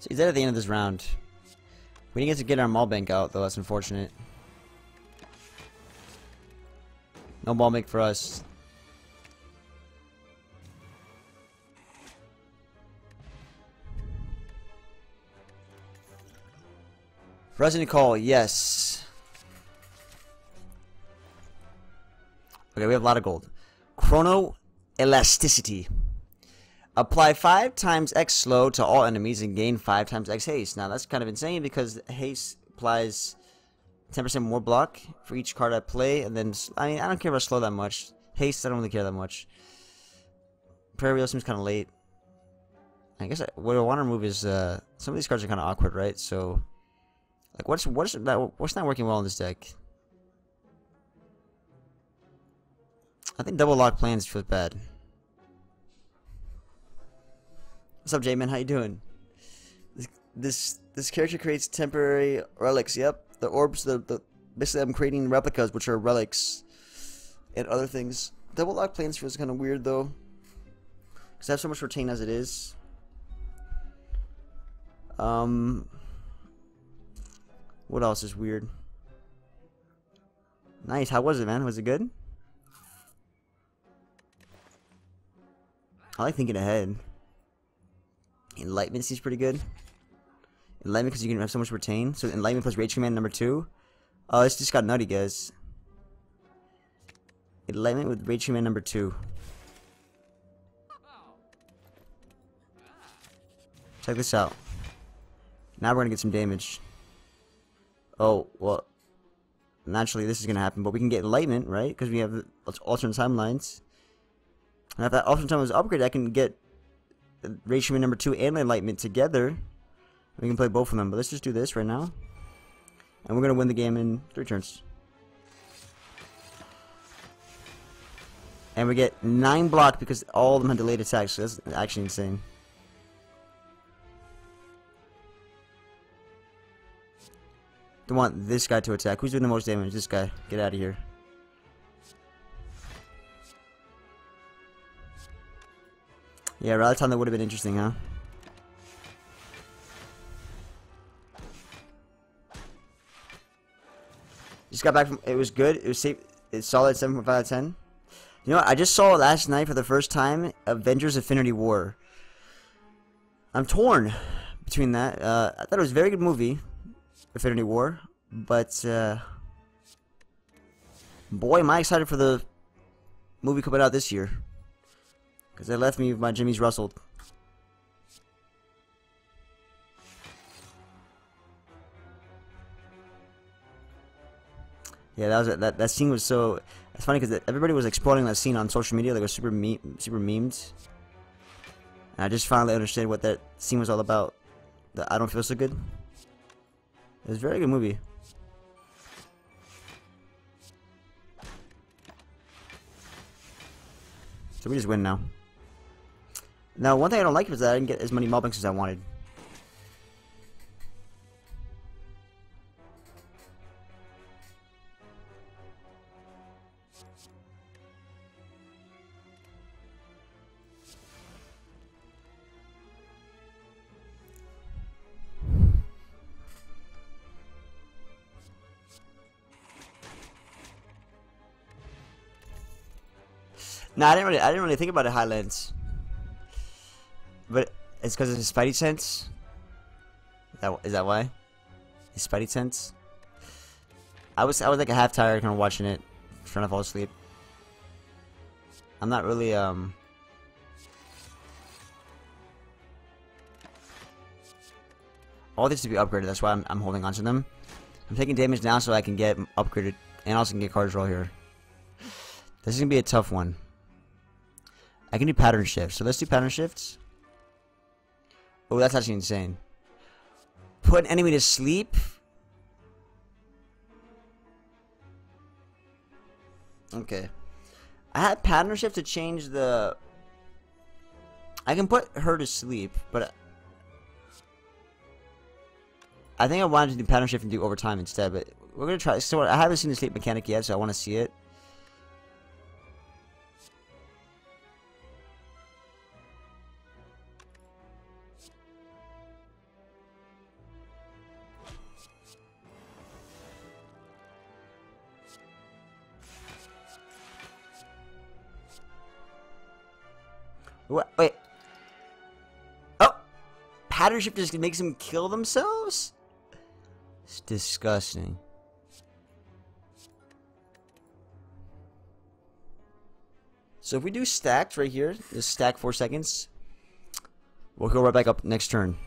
So he's dead at the end of this round. We didn't get to get our Mall Bank out, though. That's unfortunate. No Mall Bank for us. Resonant Call, yes. Okay, we have a lot of gold. Chrono Elasticity. Apply five times X slow to all enemies and gain five times X haste. Now that's kind of insane because haste applies ten percent more block for each card I play. And then, I mean, I don't care about slow that much. Haste, I don't really care that much. Prayer Wheel seems kind of late. I guess I, what I want to remove is, uh, some of these cards are kind of awkward, right? So, like, what's, what's, what's not working well in this deck? I think double lock plans feels bad. What's up, J-Man? How you doing? This, this this character creates temporary relics. Yep, the orbs. The the basically, I'm creating replicas, which are relics and other things. Double lock planes feels kind of weird though, because I have so much retain as it is. Um, what else is weird? Nice. How was it, man? Was it good? I like thinking ahead. Enlightenment seems pretty good. Enlightenment because you can have so much retain. So Enlightenment plus Rage Command number two. Oh, this just got nutty, guys. Enlightenment with Rage Command number two. Check this out. Now we're gonna get some damage. Oh, well, naturally this is gonna happen, but we can get Enlightenment, right? Because we have alternate timelines. And if that alternate time was upgraded, I can get Rage Command number two and Enlightenment together. We can play both of them, but let's just do this right now. And we're going to win the game in three turns. And we get nine block because all of them had delayed attacks, so that's actually insane. Don't want this guy to attack. Who's doing the most damage? This guy. Get out of here. Yeah, Rallentando would have been interesting, huh? Just got back from... It was good. It was safe. It's solid seven point five out of ten. You know what? I just saw last night for the first time Avengers Infinity War. I'm torn between that. Uh, I thought it was a very good movie, Infinity War. But, uh... boy, am I excited for the movie coming out this year. Because they left me with my jimmies rustled. Yeah, that was a, that that scene was so. It's funny because everybody was exploiting that scene on social media. They were super me super memed, and I just finally understood what that scene was all about. The I Don't Feel So Good. It was a very good movie. So we just win now. Now, one thing I don't like is that I didn't get as many mob banks as I wanted. Nah, I didn't really, I didn't really think about it, Highlands. But it's because of his Spidey sense. Is that, is that why? His Spidey sense. I was, I was like a half tired, kind of watching it, trying to fall asleep. I'm not really um. all these to be upgraded. That's why I'm, I'm holding on to them. I'm taking damage now so I can get upgraded and also can get cards roll here. This is gonna be a tough one. I can do pattern shifts, so let's do pattern shifts. Oh, that's actually insane. Put an enemy to sleep. Okay. I had pattern shift to change the... I can put her to sleep, but... I think I wanted to do pattern shift and do overtime instead, but we're gonna try... So I haven't seen the sleep mechanic yet, so I want to see it. Wait. Oh! Pattern shift just makes them kill themselves? It's disgusting. So if we do stacked right here, just stack four seconds, we'll go right back up next turn.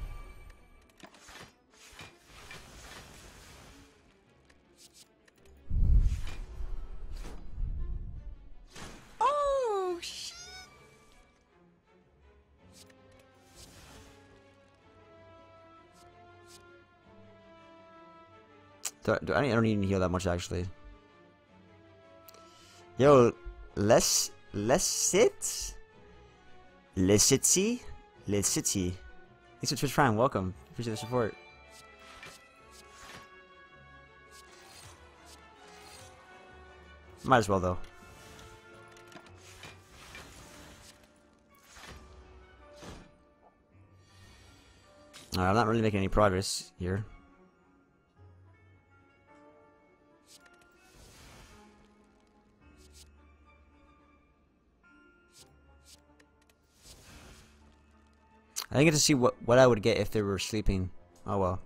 Do, do, I don't need to heal that much, actually. Yo, let's let's sit, let's sit, let's sit. Thanks for Twitch Prime. Welcome. Appreciate the support. Might as well though. All right, I'm not really making any progress here. I didn't get to see what, what I would get if they were sleeping. Oh well.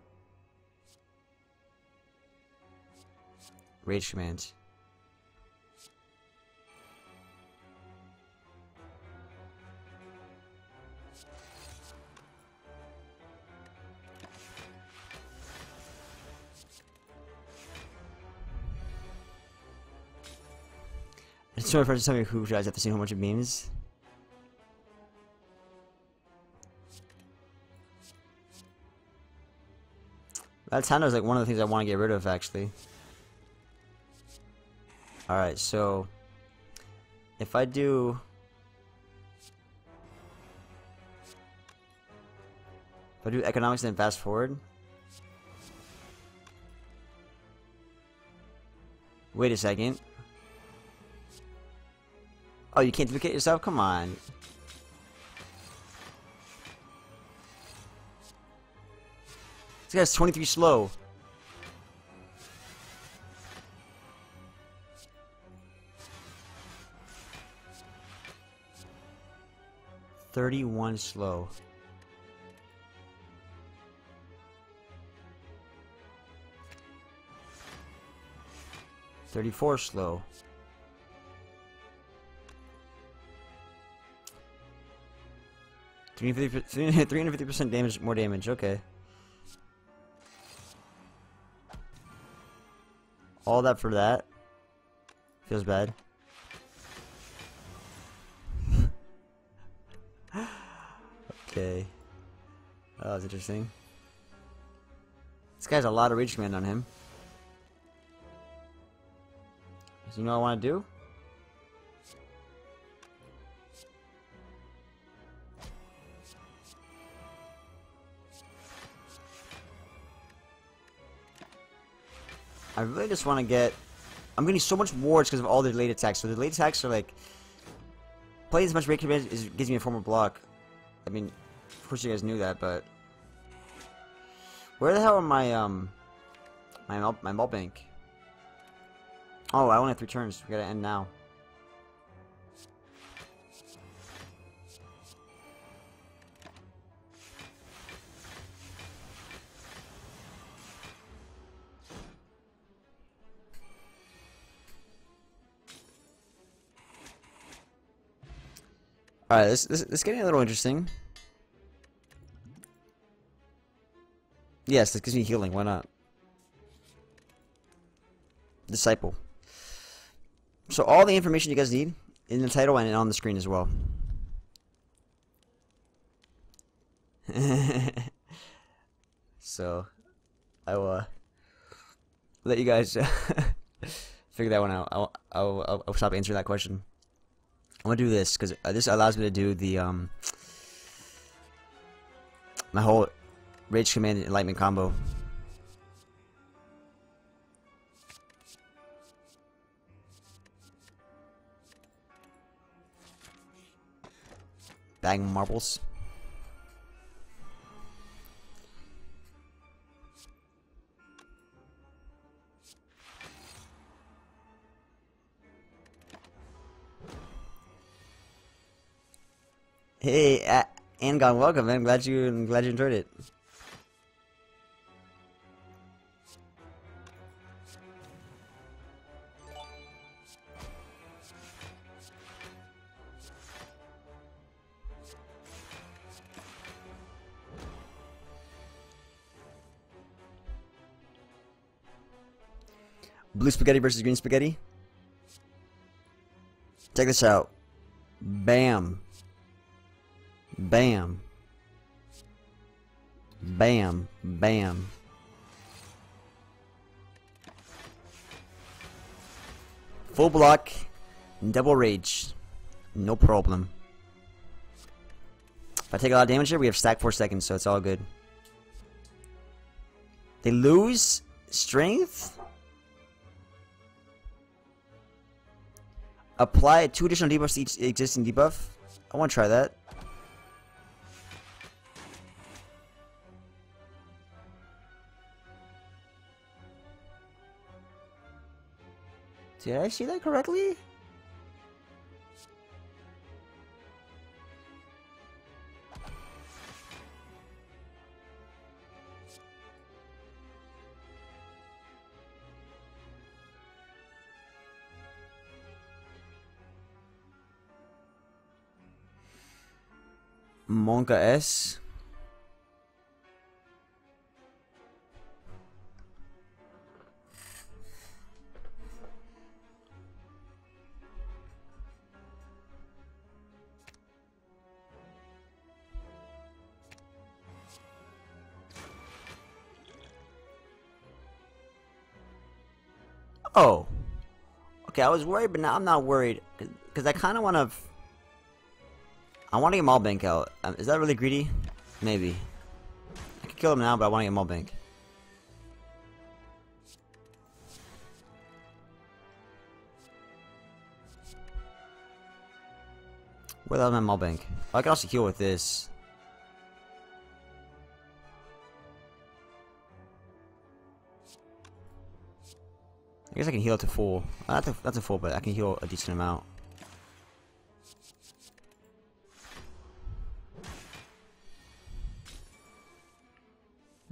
Rage commands. It's so refreshing to somebody who tries after seeing a whole bunch of memes. That sound is like one of the things I want to get rid of, actually. Alright, so... if I do... if I do economics and then fast forward... wait a second. Oh, you can't duplicate yourself? Come on. This guy's twenty-three slow. thirty-one slow. thirty-four slow. three hundred fifty percent damage, more damage, okay. All that for that. Feels bad. Okay. Oh, that's interesting. This guy's a lot of Rage Command on him. So you know what I want to do? I really just want to get... I'm getting so much wards because of all their late attacks. So the late attacks are like... Playing as much Rage Command is, gives me a form of block. I mean, of course you guys knew that, but... Where the hell are my, um... My, my Mall Bank? Oh, I only have three turns. We gotta end now. Alright, this, this, this is getting a little interesting. Yes, this gives me healing, why not? Disciple. So all the information you guys need in the title and on the screen as well. So, I will uh, let you guys figure that one out. I'll, I'll, I'll stop answering that question. I'm gonna do this because this allows me to do the um my whole Rage Command and Enlightenment combo. Bag marbles. Hey, uh, Angon, welcome, man. I'm glad you, I'm glad you enjoyed it. Blue spaghetti versus green spaghetti. Check this out. Bam. Bam. Bam. Bam. Full block. Double rage. No problem. If I take a lot of damage here, we have stacked four seconds, so it's all good. They lose strength. Apply two additional debuffs to each existing debuff. I want to try that. Did I see that correctly? Monka S. Oh, okay. I was worried, but now I'm not worried because I kind of want to. I want to get Mall Bank out. Um, is that really greedy? Maybe. I could kill him now, but I want to get Mall Bank. Where the hell am I Mall Bank? Oh, I can also heal with this. guess I can heal up to four. That's a, that's a four, but I can heal a decent amount.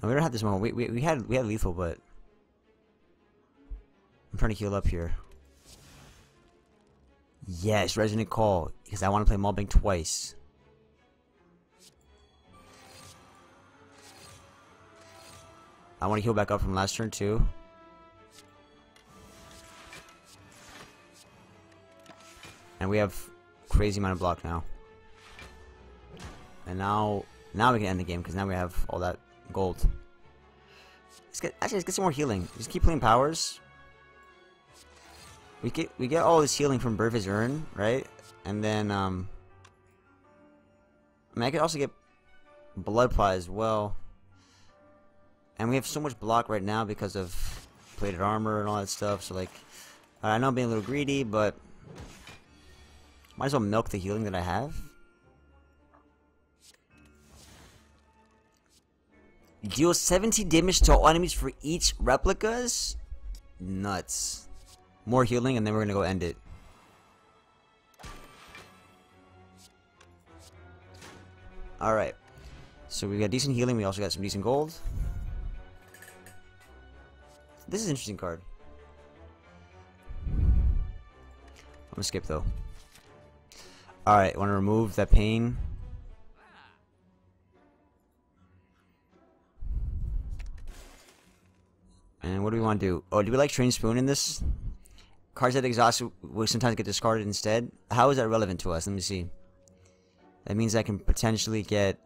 No, we don't have this moment. We, we, we had we had lethal, but I'm trying to heal up here. Yes, Resonant Call, because I want to play Mobbing twice. I want to heal back up from last turn too. And we have crazy amount of block now. And now now we can end the game because now we have all that gold. Let's get actually let's get some more healing. Just keep playing powers. We get we get all this healing from Birfis Urn, right? And then um I mean I could also get blood pie as well. And we have so much block right now because of plated armor and all that stuff, so like I know I'm being a little greedy, but might as well milk the healing that I have. Deal seventy damage to all enemies for each replicas? Nuts. More healing and then we're gonna go end it. Alright. So we got decent healing, we also got some decent gold. This is an interesting card. I'm gonna skip though. Alright, wanna remove that pain. And what do we want to do? Oh, do we like Train Spoon in this? Cards that exhaust will sometimes get discarded instead. How is that relevant to us? Let me see. That means I can potentially get...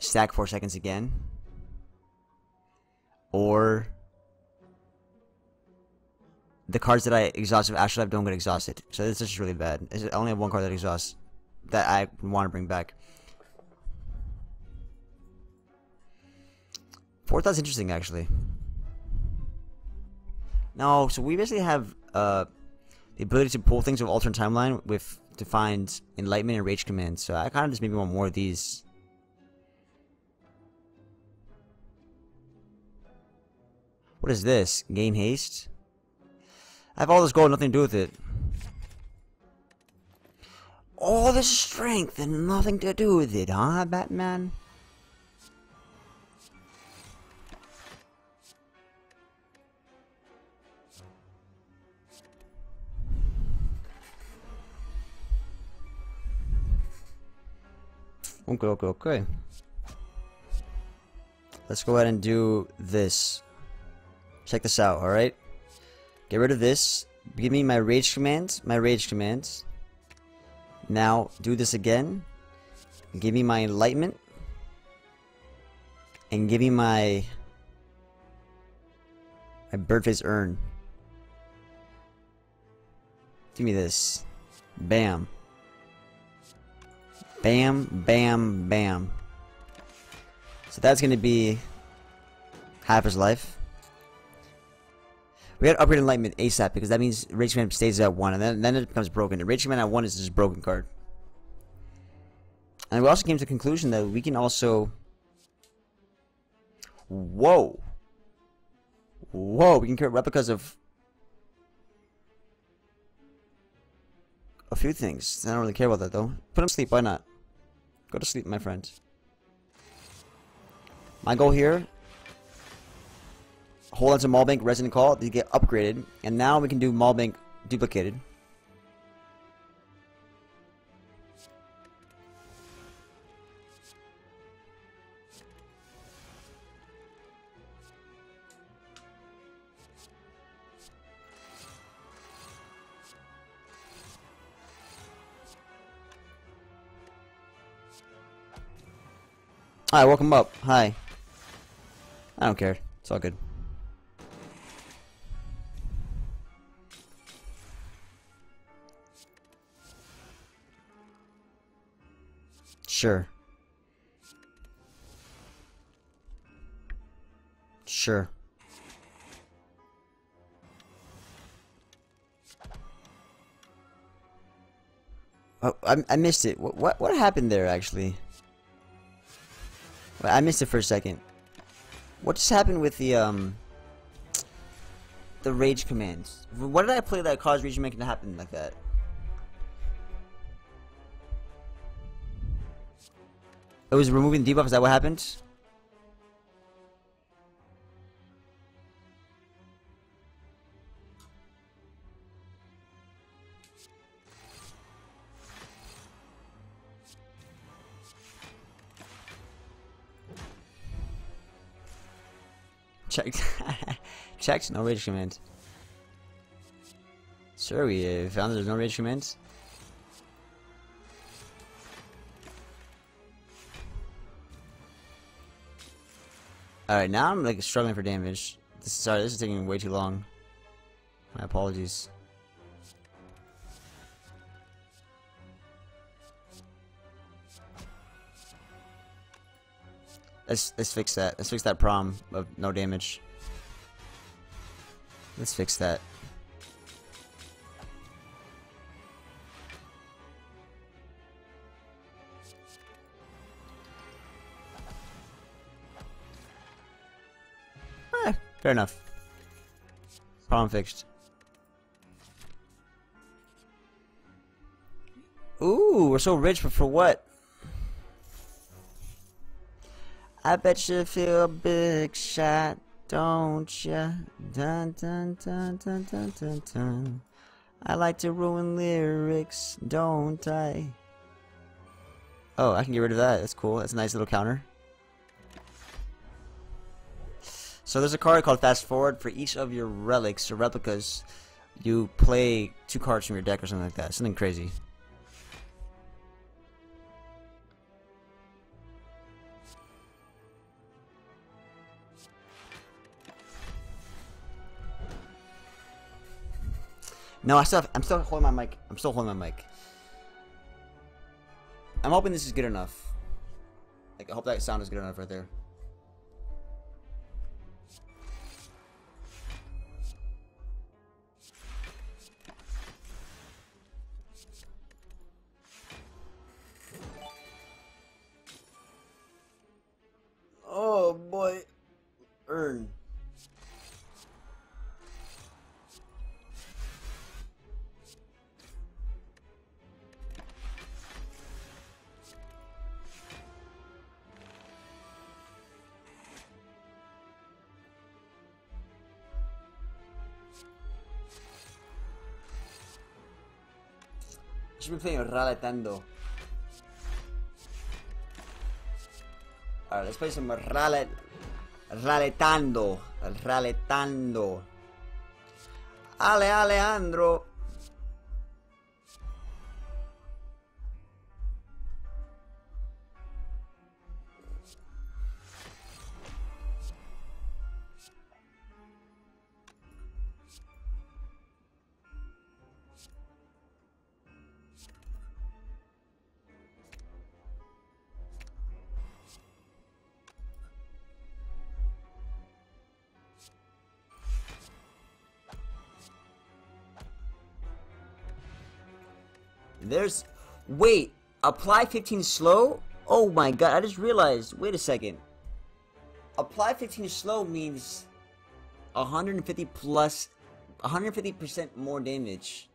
Stack four seconds again. Or... the cards that I exhaust with Astrolabe don't get exhausted. So this is really bad. I only have one card that exhausts. That I want to bring back. Fourth that's interesting actually. No, so we basically have uh, the ability to pull things with alternate timeline with to find Enlightenment and Rage Command. So I kind of just maybe want more of these. What is this? Game Haste? I have all this gold, nothing to do with it. All this strength and nothing to do with it, huh, Batman? Okay, okay, okay. Let's go ahead and do this. Check this out, alright? Get rid of this. Give me my rage commands. My rage commands. Now, do this again. Give me my enlightenment. And give me my... my Birfis Urn. Give me this. Bam. Bam, bam, bam. So that's gonna be half his life. We gotta upgrade Enlightenment ASAP because that means Rage Command stays at one and then, then it becomes broken. And Rage Command at one is just a broken card. And we also came to the conclusion that we can also... Whoa! Whoa, we can create replicas of... a few things. I don't really care about that though. Put him to sleep, why not? Go to sleep, my friend. My goal here, hold on to Mall Bank Resonant Call to get upgraded, and now we can do Mall Bank duplicated. Hi, welcome up. Hi. I don't care. It's all good. Sure. Sure. Oh, I, I missed it. What, what, what happened there, actually? I missed it for a second. What just happened with the um the rage commands? What did I play that caused rage making to happen like that? It was removing the debuff, is that what happened? Checked. Checked, no rage command. Sure, we uh, found there's no rage command. Alright, now I'm like struggling for damage. This, sorry, this is taking way too long. My apologies. Let's let's fix that. Let's fix that problem of no damage. Let's fix that. Eh, fair enough. Problem fixed. Ooh, we're so rich, but for what? I bet you feel big shot, don't ya? Dun, dun, dun, dun, dun, dun, dun. I like to ruin lyrics, don't I? Oh, I can get rid of that. That's cool. That's a nice little counter. So there's a card called Fast Forward. For each of your relics or replicas, you play two cards from your deck or something like that. Something crazy. No, I still have, I'm still holding my mic. I'm still holding my mic. I'm hoping this is good enough. Like, I hope that sound is good enough right there. Oh boy, Urn. Should be playing Rallentando. Alright, let's play some Rallet Rallentando. Rallentando. Ale Alejandro. There's, wait, apply fifteen slow? Oh my god, I just realized, wait a second. Apply fifteen slow means one hundred fifty plus, one hundred fifty percent more damage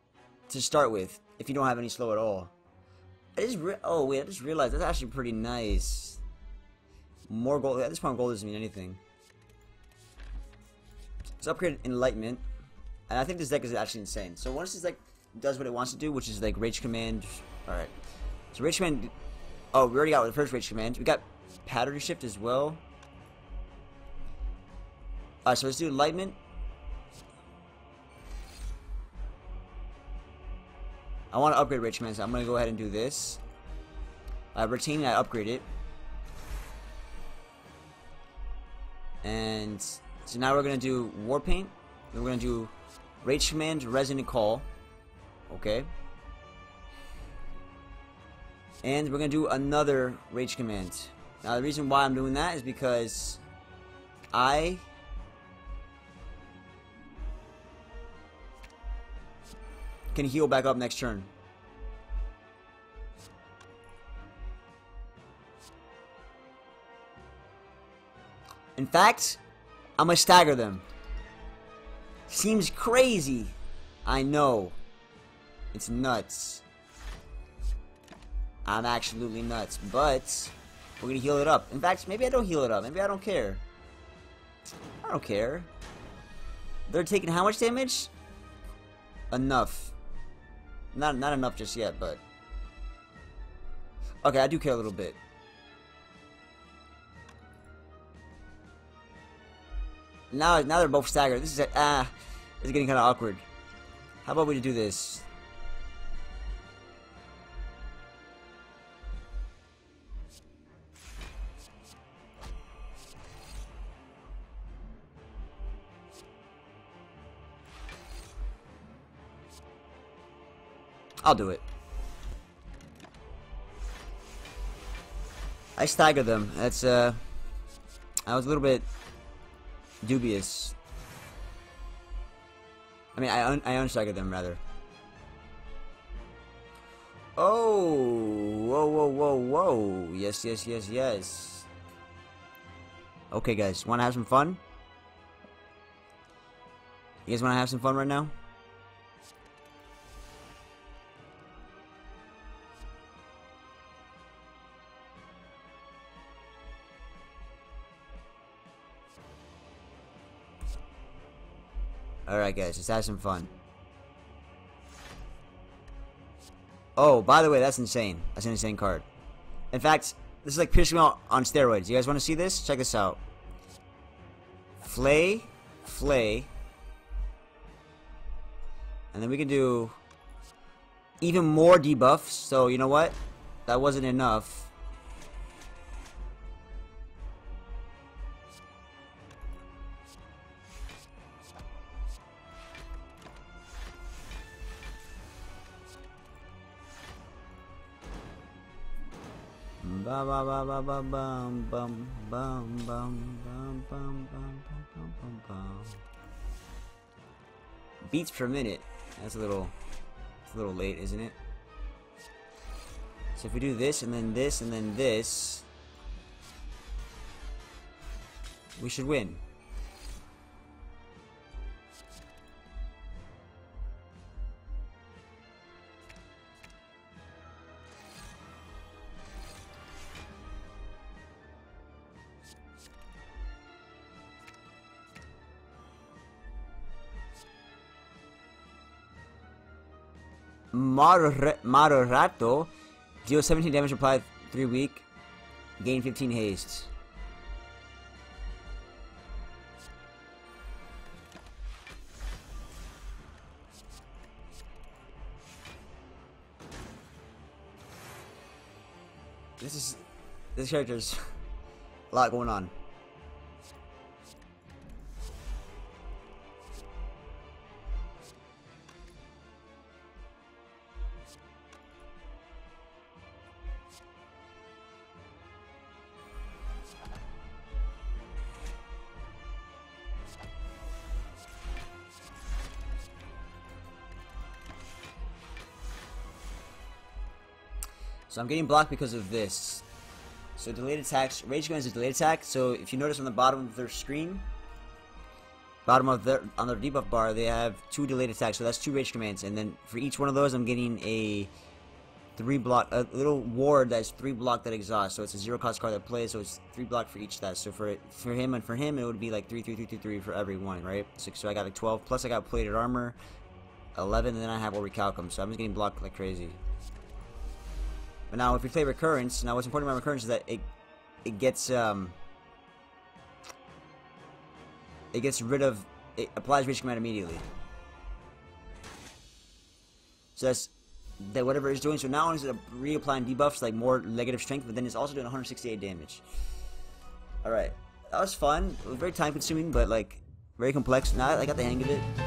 to start with, if you don't have any slow at all. I just, re oh wait, I just realized, that's actually pretty nice. More gold, at this point gold doesn't mean anything. Let's upgrade Enlightenment, and I think this deck is actually insane. So once it's like, does what it wants to do, which is like Rage Command. Alright. So Rage Command. Oh, we already got the first Rage Command. We got Pattern Shift as well. Alright, so let's do Enlightenment. I want to upgrade Rage Command, so I'm going to go ahead and do this. I retain, I upgrade it. And so now we're going to do War Paint. We're going to do Rage Command, Resonant Call. Okay, and we're gonna do another Rage Command. Now the reason why I'm doing that is because I can heal back up next turn. In fact, I'm gonna stagger them. Seems crazy. I know. It's nuts. I'm absolutely nuts, but we're gonna heal it up. In fact, maybe I don't heal it up. Maybe I don't care. I don't care. They're taking how much damage? Enough. Not not enough just yet, but okay, I do care a little bit. Now now they're both staggered. This is ah, uh, it's getting kind of awkward. How about we do this? I'll do it. I staggered them. That's uh, I was a little bit dubious. I mean, I un I unstaggered them rather. Oh, whoa, whoa, whoa, whoa! Yes, yes, yes, yes. Okay, guys, want to have some fun? You guys want to have some fun right now? Alright guys, let's have some fun. Oh, by the way, that's insane. That's an insane card. In fact, this is like piercing out on steroids. You guys want to see this? Check this out. Flay, Flay. And then we can do even more debuffs. So, you know what? That wasn't enough. Bum bum bum bum bum bum bum bum bum bum bum bum bum. Beats per minute. That's a little, it's a little late, isn't it? So if we do this and then this and then this, we should win. Marorato deals seventeen damage, apply three weak, gain fifteen haste. This is this character's a lot going on. So I'm getting blocked because of this. So delayed attacks. Rage Command is a delayed attack. So if you notice on the bottom of their screen, bottom of their on their debuff bar, they have two delayed attacks. So that's two Rage Commands. And then for each one of those, I'm getting a three block, a little ward that's three block that exhausts. So it's a zero cost card that plays. So it's three block for each stat. So for for him and for him, it would be like three, three, three, three, three for every one, right? So, so I got like twelve. Plus I got Plated Armor, eleven, and then I have Orichalcum. So I'm just getting blocked like crazy. But now, if we play Recurrence, now what's important about Recurrence is that it it gets um it gets rid of it applies Rage Command immediately. So that's that whatever it's doing. So not only is it reapplying debuffs like more negative strength, but then it's also doing one hundred sixty-eight damage. All right, that was fun. It was very time consuming, but like very complex. Now I got the hang of it.